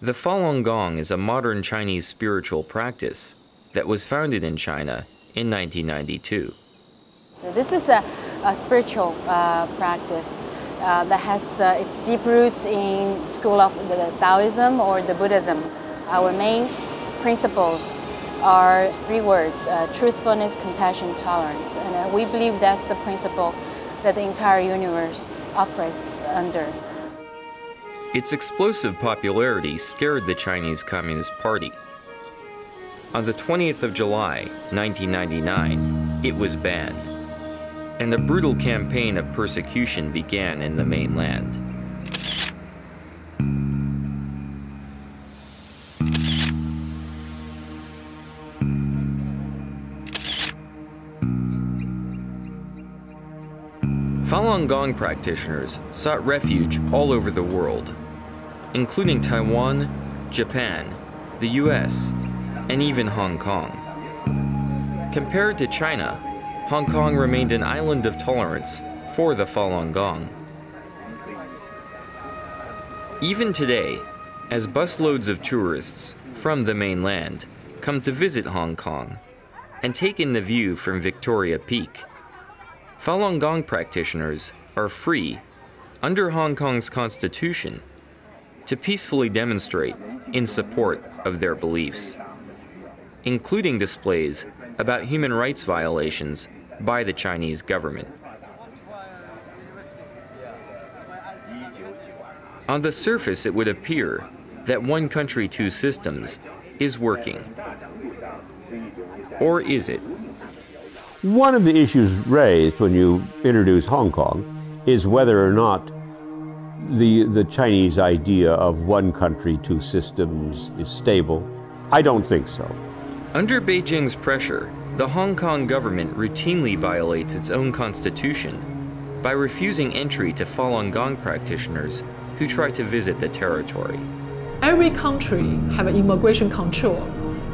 The Falun Gong is a modern Chinese spiritual practice that was founded in China in 1992. So this is a spiritual practice. That has its deep roots in school of the Taoism or the Buddhism. Our main principles are three words, truthfulness, compassion, tolerance. And we believe that's the principle that the entire universe operates under. Its explosive popularity scared the Chinese Communist Party. On the 20th of July, 1999, it was banned. And a brutal campaign of persecution began in the mainland. Falun Gong practitioners sought refuge all over the world, including Taiwan, Japan, the US, and even Hong Kong. Compared to China, Hong Kong remained an island of tolerance for the Falun Gong. Even today, as busloads of tourists from the mainland come to visit Hong Kong and take in the view from Victoria Peak, Falun Gong practitioners are free, under Hong Kong's constitution, to peacefully demonstrate in support of their beliefs, including displays about human rights violations by the Chinese government. On the surface, it would appear that one country, two systems is working. Or is it? One of the issues raised when you introduce Hong Kong is whether or not the Chinese idea of one country, two systems is stable. I don't think so. Under Beijing's pressure, the Hong Kong government routinely violates its own constitution by refusing entry to Falun Gong practitioners who try to visit the territory. Every country have immigration control.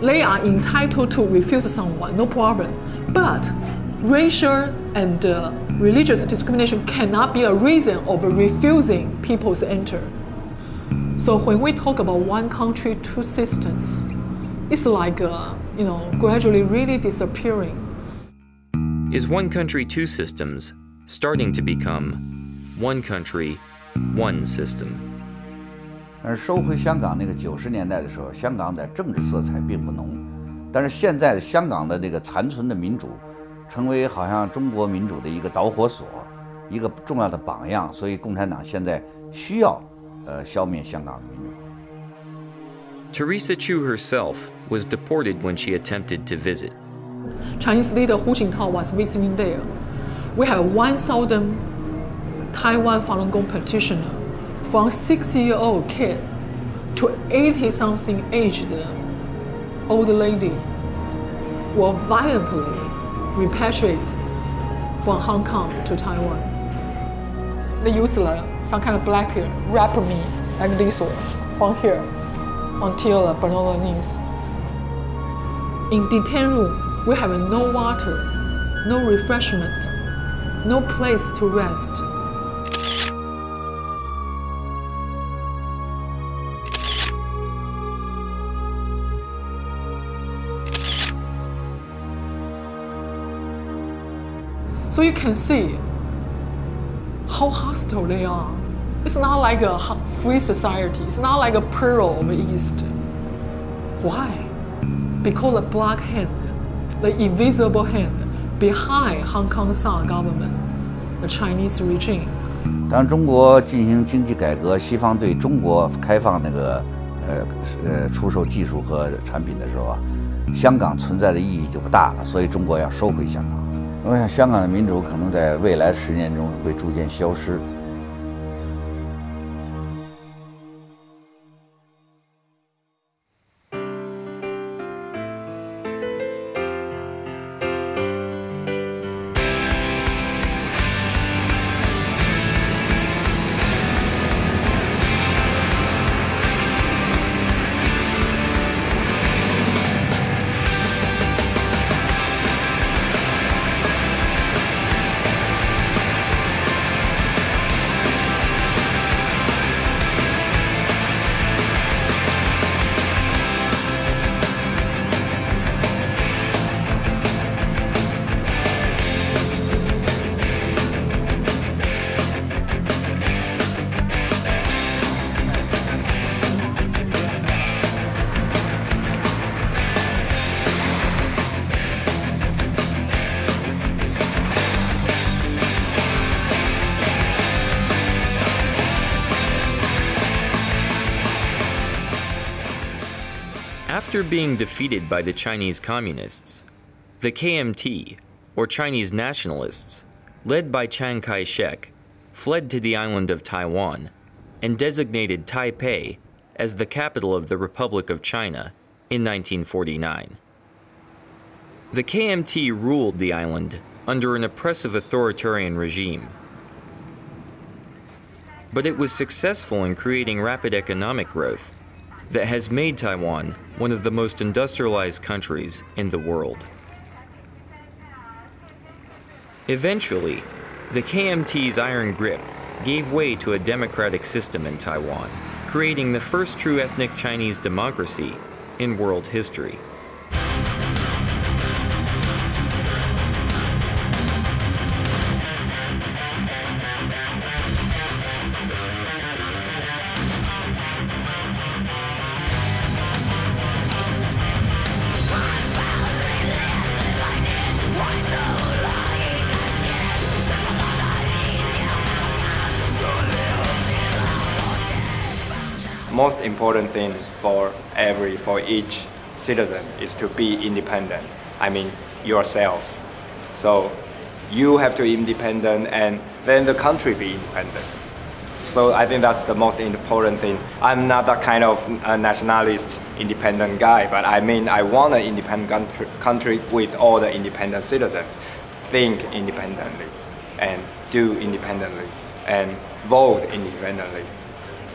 They are entitled to refuse someone, no problem. But racial and religious discrimination cannot be a reason of refusing people to enter. So when we talk about one country, two systems, it's like, gradually really disappearing. Is one country, two systems starting to become one country, one system? 收回香港那个90年代的时候，香港的政治色彩并不浓，但是现在的香港的那个残存的民主，成为好像中国民主的一个导火索，一个重要的榜样。所以共产党现在需要，消灭香港的民主。Teresa Chu herself was deported when she attempted to visit. Chinese leader Hu Jintao was visiting there. We have 1,000 Taiwan Falun Gong practitioners. From 6-year-old kid to 80-something aged old lady were violently repatriated from Hong Kong to Taiwan. They used some kind of black wrap me like this one from here until below the knees. In detain room, we have no water, no refreshment, no place to rest. So you can see how hostile they are. It's not like a free society. It's not like a Pearl of the East. Why? Because the black hand, the invisible hand behind Hong Kong Tsar government, the Chinese regime. 当中国进行经济改革，西方对中国开放那个出售技术和产品的时候啊，香港存在的意义就不大了，所以中国要收回香港。 我想，香港的民主可能在未来10年中会逐渐消失。After being defeated by the Chinese Communists, the KMT, or Chinese Nationalists, led by Chiang Kai-shek, fled to the island of Taiwan and designated Taipei as the capital of the Republic of China in 1949. The KMT ruled the island under an oppressive authoritarian regime, but it was successful in creating rapid economic growth that has made Taiwan one of the most industrialized countries in the world. Eventually, the KMT's iron grip gave way to a democratic system in Taiwan, creating the first true ethnic Chinese democracy in world history. Most important thing for each citizen is to be independent. I mean yourself. So you have to be independent, and then the country be independent. So I think that's the most important thing. I'm not that kind of nationalist, independent guy, but I mean, I want an independent country with all the independent citizens. Think independently, and do independently, and vote independently.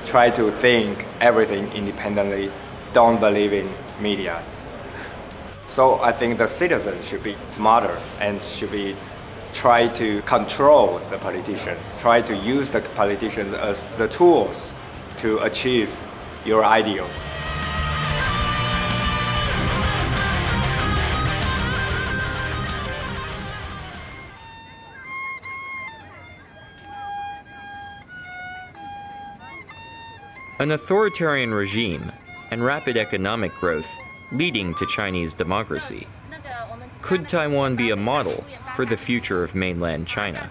Try to think everything independently. Don't believe in media. So I think the citizens should be smarter and should be try to control the politicians, try to use the politicians as the tools to achieve your ideals. An authoritarian regime and rapid economic growth leading to Chinese democracy. Could Taiwan be a model for the future of mainland China?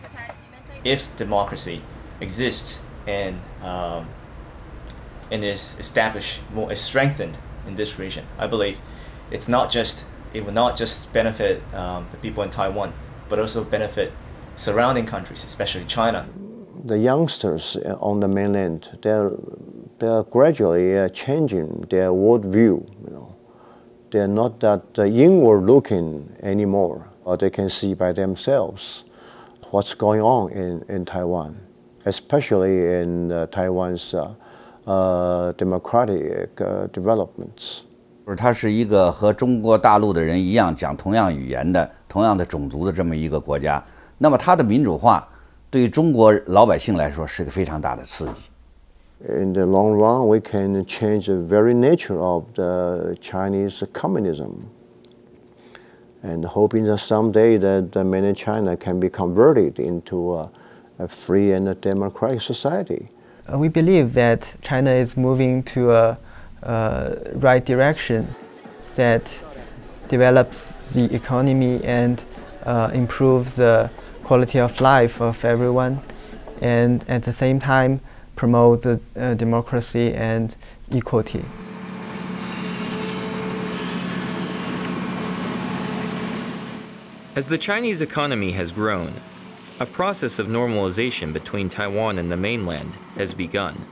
If democracy exists and is established, more is strengthened in this region, I believe it will not just benefit the people in Taiwan, but also benefit surrounding countries, especially China. The youngsters on the mainland, they're gradually changing their worldview. You know, they're not that inward-looking anymore. Or they can see by themselves what's going on in Taiwan, especially in Taiwan's democratic developments. 它是一个和中国大陆的人一样讲同样语言的、同样的种族的这么一个国家。那么它的民主化对于中国老百姓来说是个非常大的刺激。 In the long run, we can change the very nature of the Chinese communism, and hoping that someday that mainland China can be converted into a free and a democratic society. We believe that China is moving to a right direction that develops the economy and improves the quality of life of everyone, and at the same time promote the, democracy and equality. As the Chinese economy has grown, a process of normalization between Taiwan and the mainland has begun.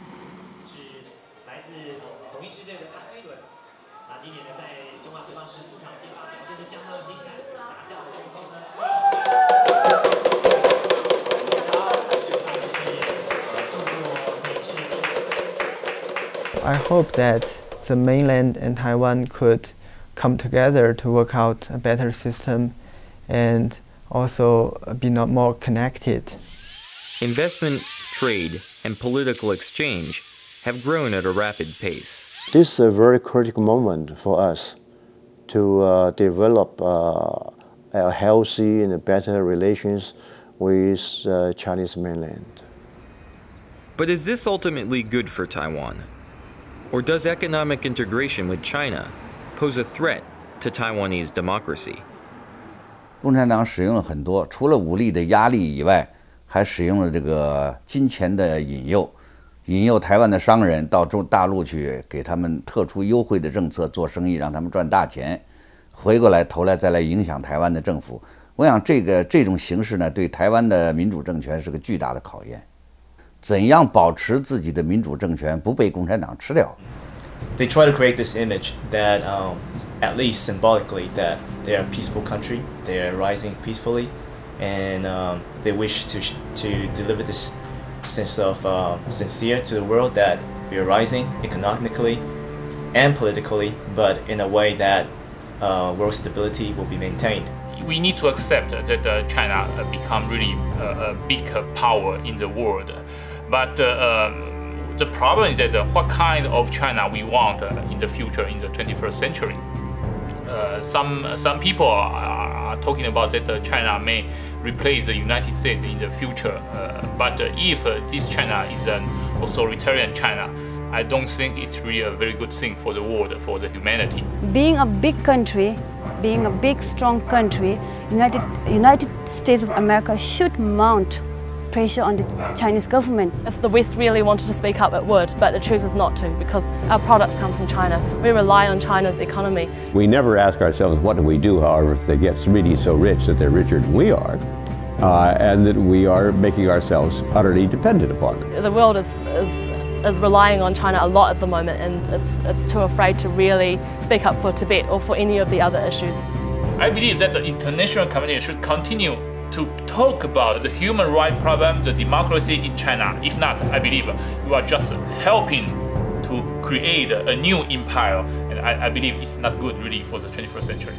I hope that the mainland and Taiwan could come together to work out a better system and also be more connected. Investment, trade, and political exchange have grown at a rapid pace. This is a very critical moment for us to develop a healthy and better relations with the Chinese mainland. But is this ultimately good for Taiwan? Or does economic integration with China pose a threat to Taiwanese democracy? 共产党使用了很多，除了武力的压力以外，还使用了这个金钱的引诱，引诱台湾的商人到中大陆去，给他们特殊优惠的政策做生意，让他们赚大钱，回过来头来再来影响台湾的政府。我想这种形式呢，对台湾的民主政权是个巨大的考验。 They try to create this image that, at least symbolically, that they are a peaceful country, they are rising peacefully, and they wish to deliver this sense of sincere to the world that we are rising economically and politically, but in a way that world stability will be maintained. We need to accept that China become really a big power in the world. But the problem is that what kind of China we want in the future, in the 21st century. Some people are talking about that China may replace the United States in the future. But if this China is an authoritarian China, I don't think it's really a very good thing for the world, for the humanity. Being a big country, being a big, strong country, United States of America should mount pressure on the Chinese government. If the West really wanted to speak up, it would, but it chooses not to because our products come from China. We rely on China's economy. We never ask ourselves, what do we do, however, if they get really so rich that they're richer than we are? and that we are making ourselves utterly dependent upon it. The world is relying on China a lot at the moment, and it's too afraid to really speak up for Tibet or for any of the other issues. I believe that the international community should continue to talk about the human rights problem, the democracy in China. If not, I believe you are just helping to create a new empire, and I believe it's not good really for the 21st century.